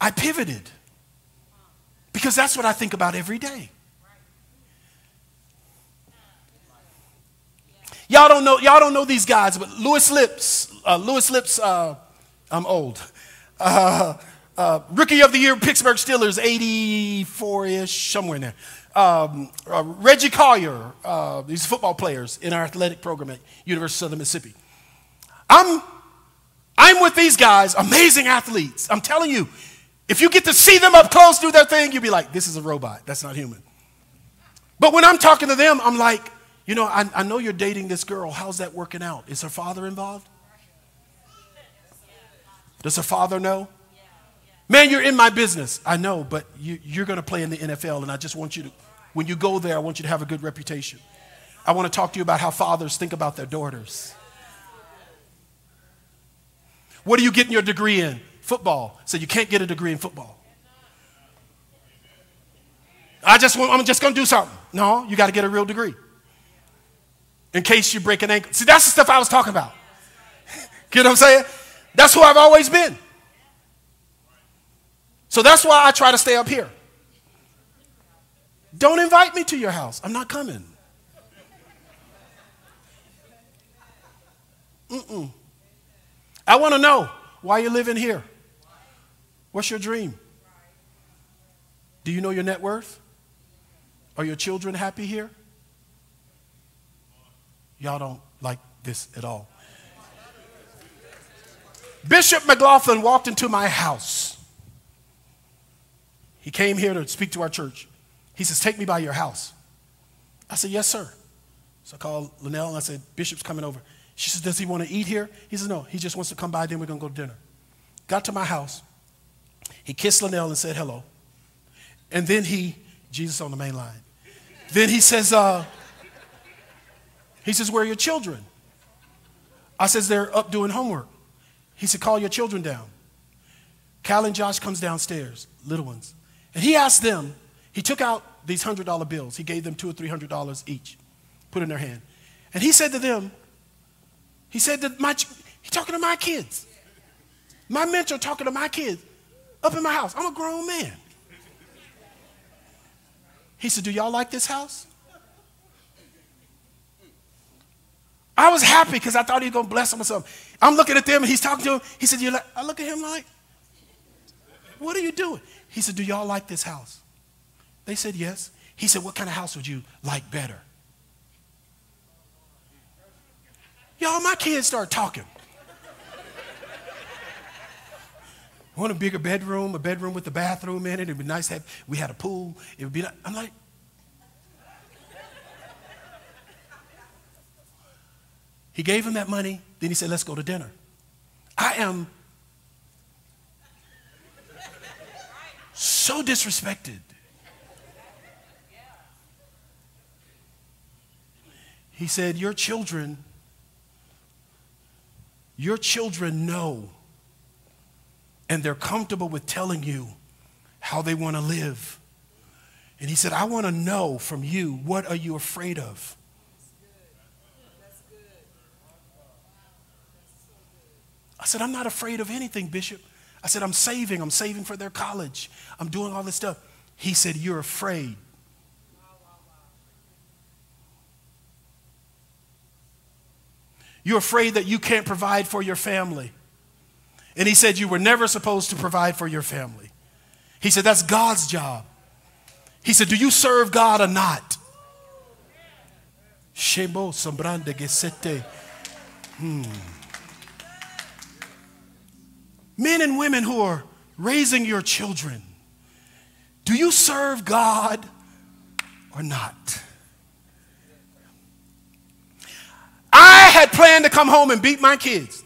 I pivoted. Because that's what I think about every day. Y'all don't know, y'all don't know these guys, but Lewis Lips, uh, Lewis Lips, uh, I'm old. Uh, Uh, Rookie of the Year, Pittsburgh Steelers, eighty-four-ish, somewhere in there. Um, uh, Reggie Collier, uh, these football players in our athletic program at University of Southern Mississippi. I'm, I'm with these guys, amazing athletes. I'm telling you, if you get to see them up close do their thing, you'll be like, this is a robot. That's not human. But when I'm talking to them, I'm like, you know, I, I know you're dating this girl. How's that working out? Is her father involved? Does her father know? Man, you're in my business. I know, but you, you're going to play in the N F L, and I just want you to, when you go there, I want you to have a good reputation. I want to talk to you about how fathers think about their daughters. What are you getting your degree in? Football. So you can't get a degree in football. I just want, I'm just going to do something. No, you got to get a real degree in case you break an ankle. See, that's the stuff I was talking about. You know what I'm saying? That's who I've always been. So that's why I try to stay up here. Don't invite me to your house. I'm not coming. Mm-mm. I want to know why you're living here. What's your dream? Do you know your net worth? Are your children happy here? Y'all don't like this at all. Bishop McLaughlin walked into my house. He came here to speak to our church. He says, take me by your house. I said, yes, sir. So I called Linnell and I said, Bishop's coming over. She says, does he want to eat here? He says, no, he just wants to come by, then we're going to go to dinner. got to my house. He kissed Linnell and said hello. And then he, Jesus on the main line. Then he says, uh, he says, where are your children? I says, they're up doing homework. He said, call your children down. Cal and Josh comes downstairs, little ones. And he asked them, he took out these one hundred dollar bills. He gave them two or three hundred dollars each, put in their hand. And he said to them, he said that my, he's talking to my kids. My mentor talking to my kids up in my house. I'm a grown man. He said, do y'all like this house? I was happy because I thought he was going to bless them or something. I'm looking at them and he's talking to them. He said, you like, I look at him like, what are you doing? He said, do y'all like this house? They said, yes. He said, what kind of house would you like better? Y'all, my kids start talking. I want a bigger bedroom, a bedroom with a bathroom in it. It'd be nice to have, we had a pool. It would be like, I'm like, he gave him that money. Then he said, let's go to dinner. I am so disrespected. He said, your children, your children know, and they're comfortable with telling you how they want to live. And he said, I want to know from you, what are you afraid of? I said, I'm not afraid of anything, Bishop. I said, I'm saving. I'm saving for their college. I'm doing all this stuff. He said, you're afraid. You're afraid that you can't provide for your family. And he said, you were never supposed to provide for your family. He said, that's God's job. He said, do you serve God or not? Shebo Sambrande Gesete. Hmm. Men and women who are raising your children, do you serve God or not? I had planned to come home and beat my kids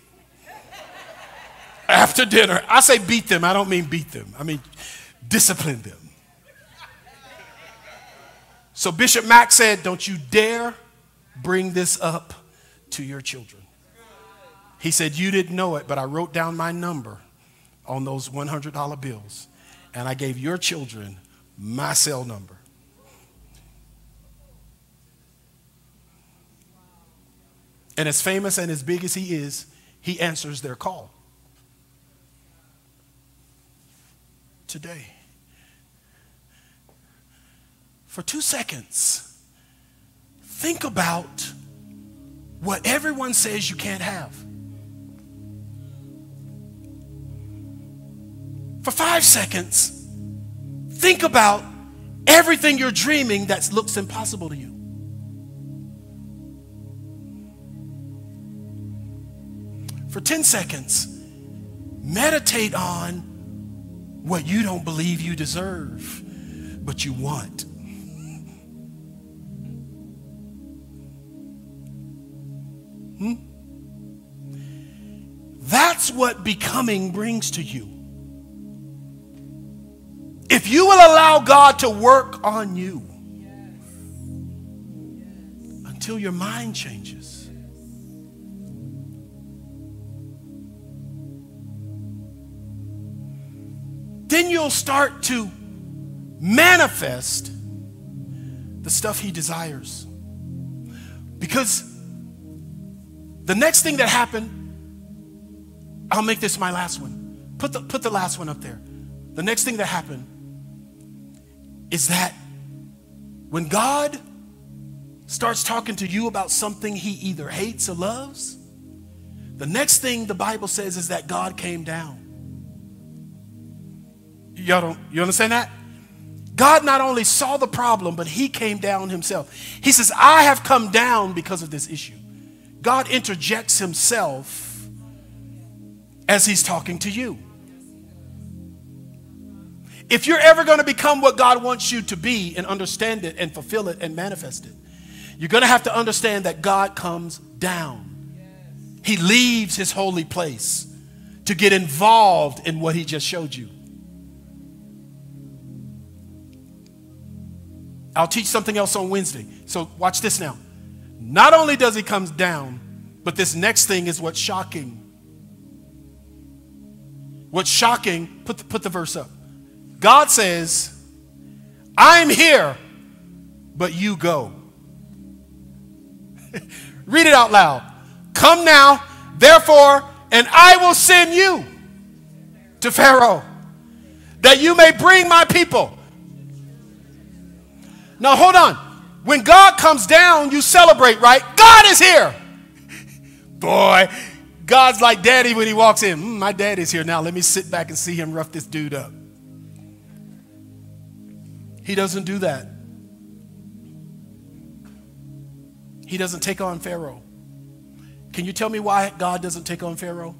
after dinner. I say beat them. I don't mean beat them. I mean discipline them. So Bishop Mack said, don't you dare bring this up to your children. He said, you didn't know it, but I wrote down my number on those one hundred dollar bills, and I gave your children my cell number. And as famous and as big as he is, he answers their call today. For two seconds, think about what everyone says you can't have. For five seconds, think about everything you're dreaming that looks impossible to you. For ten seconds, meditate on what you don't believe you deserve, but you want. Hmm? That's what becoming brings to you. If you will allow God to work on you until your mind changes. Then you'll start to manifest the stuff he desires. Because the next thing that happened, I'll make this my last one. Put the, put the last one up there. The next thing that happened is that when God starts talking to you about something he either hates or loves, the next thing the Bible says is that God came down. Y'all don't, you understand that? God not only saw the problem, but he came down himself. He says, I have come down because of this issue. God interjects himself as he's talking to you. If you're ever going to become what God wants you to be and understand it and fulfill it and manifest it, you're going to have to understand that God comes down. He leaves his holy place to get involved in what he just showed you. I'll teach something else on Wednesday. So watch this now. Not only does he come down, but this next thing is what's shocking. What's shocking, put the, put the verse up. God says, I'm here, but you go. Read it out loud. Come now, therefore, and I will send you to Pharaoh, that you may bring my people. Now, hold on. When God comes down, you celebrate, right? God is here. Boy, God's like daddy when he walks in. Mm, my dad is here now. Let me sit back and see him rough this dude up. He doesn't do that. He doesn't take on Pharaoh. Can you tell me why God doesn't take on Pharaoh?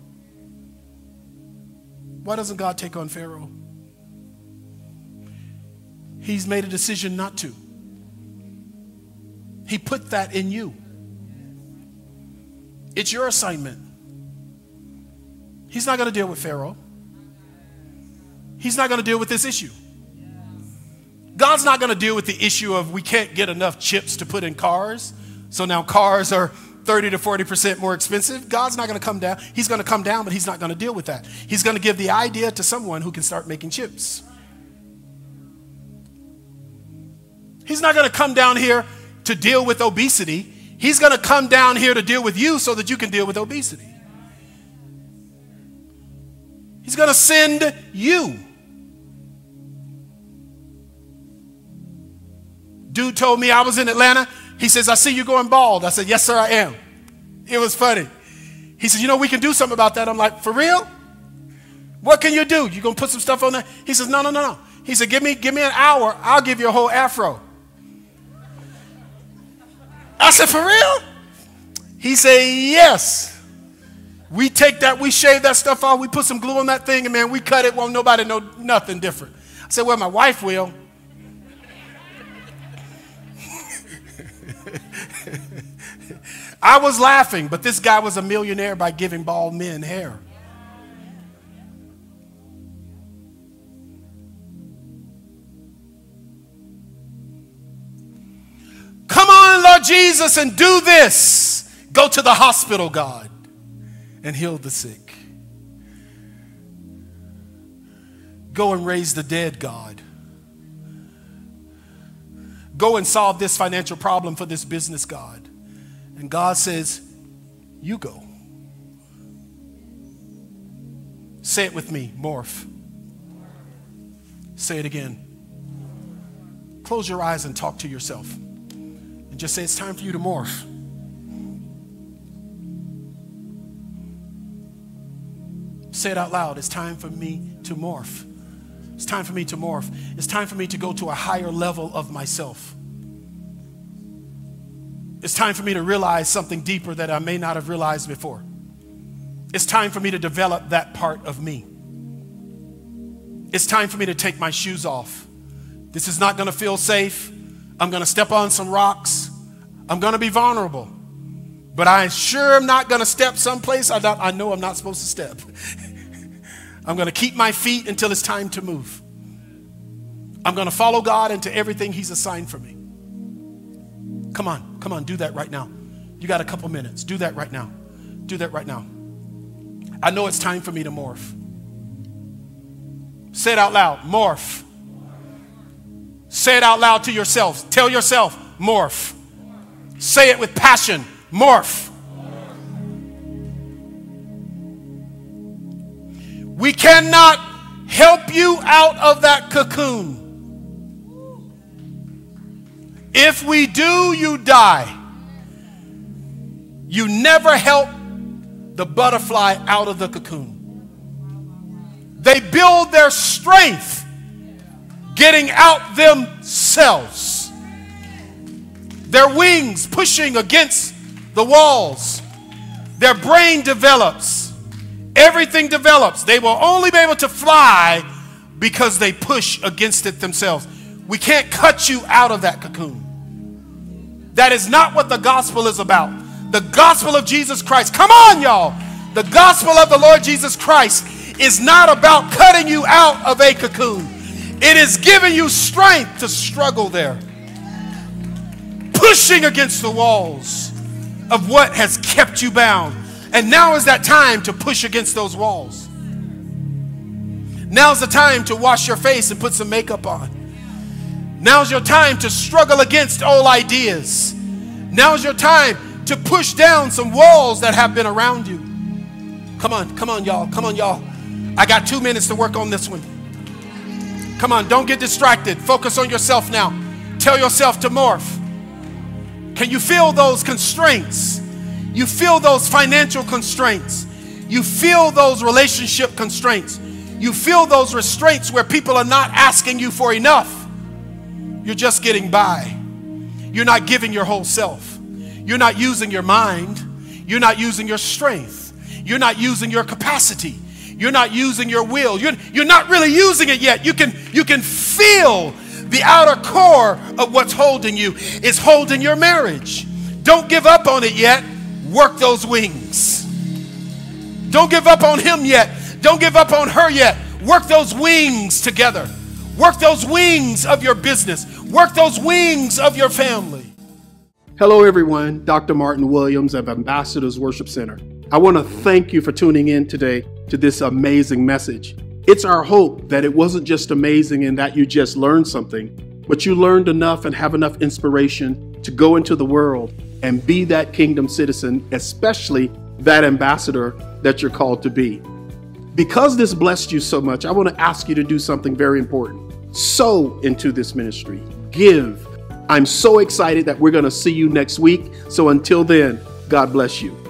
Why doesn't God take on Pharaoh? He's made a decision not to. He put that in you. It's your assignment. He's not going to deal with Pharaoh. He's not going to deal with this issue. God's not going to deal with the issue of we can't get enough chips to put in cars, so now cars are thirty to forty percent more expensive. God's not going to come down. He's going to come down, but he's not going to deal with that. He's going to give the idea to someone who can start making chips. He's not going to come down here to deal with obesity. He's going to come down here to deal with you so that you can deal with obesity. He's going to send you. Dude told me, I was in Atlanta. He says, I see you going bald. I said, yes, sir, I am. It was funny. He said, you know, we can do something about that. I'm like, for real? What can you do? You going to put some stuff on that? He says, no, no, no, no. He said, give me, give me an hour. I'll give you a whole afro. I said, for real? He said, yes. We take that, we shave that stuff off. We put some glue on that thing, and man, we cut it. Won't nobody know nothing different. I said, well, my wife will. I was laughing, but this guy was a millionaire by giving bald men hair. Come on, Lord Jesus, and do this. Go to the hospital, God, and heal the sick. Go and raise the dead, God. Go and solve this financial problem for this business, God. And God says, you go. Say it with me, morph. Say it again. Close your eyes and talk to yourself. And just say, it's time for you to morph. Say it out loud. It's time for me to morph. It's time for me to morph. It's time for me to go to a higher level of myself. It's time for me to realize something deeper that I may not have realized before. It's time for me to develop that part of me. It's time for me to take my shoes off. This is not going to feel safe. I'm going to step on some rocks. I'm going to be vulnerable. But I sure am not going to step someplace I, I know I'm not supposed to step. I'm going to keep my feet until it's time to move. I'm going to follow God into everything he's assigned for me. Come on, come on, do that right now. You got a couple minutes. Do that right now. Do that right now. I know it's time for me to morph. Say it out loud, morph. Say it out loud to yourself. Tell yourself, morph. Say it with passion, morph. We cannot help you out of that cocoon. If we do, you die. You never help the butterfly out of the cocoon. They build their strength getting out themselves. Their wings pushing against the walls. Their brain develops. Everything develops. They will only be able to fly because they push against it themselves. We can't cut you out of that cocoon. That is not what the gospel is about. The gospel of Jesus Christ. Come on, y'all. The gospel of the Lord Jesus Christ is not about cutting you out of a cocoon. It is giving you strength to struggle there, pushing against the walls of what has kept you bound. And now is that time to push against those walls. Now's the time to wash your face and put some makeup on. Now's your time to struggle against old ideas. Now's your time to push down some walls that have been around you. Come on, come on, y'all. Come on, y'all. I got two minutes to work on this one. Come on, don't get distracted. Focus on yourself now. Tell yourself to morph. Can you feel those constraints? You feel those financial constraints. You feel those relationship constraints. You feel those restraints where people are not asking you for enough. You're just getting by. You're not giving your whole self. You're not using your mind. You're not using your strength. You're not using your capacity. You're not using your will. You're, you're not really using it yet. You can, you can feel the outer core of what's holding you. It's holding your marriage. Don't give up on it yet. Work those wings. Don't give up on him yet. Don't give up on her yet. Work those wings together. Work those wings of your business. Work those wings of your family. Hello everyone, Doctor Martin Williams of Ambassadors Worship Center. I want to thank you for tuning in today to this amazing message. It's our hope that it wasn't just amazing and that you just learned something, but you learned enough and have enough inspiration to go into the world and be that kingdom citizen, especially that ambassador that you're called to be. Because this blessed you so much, I want to ask you to do something very important. Sow into this ministry. Give. I'm so excited that we're going to see you next week. So until then, God bless you.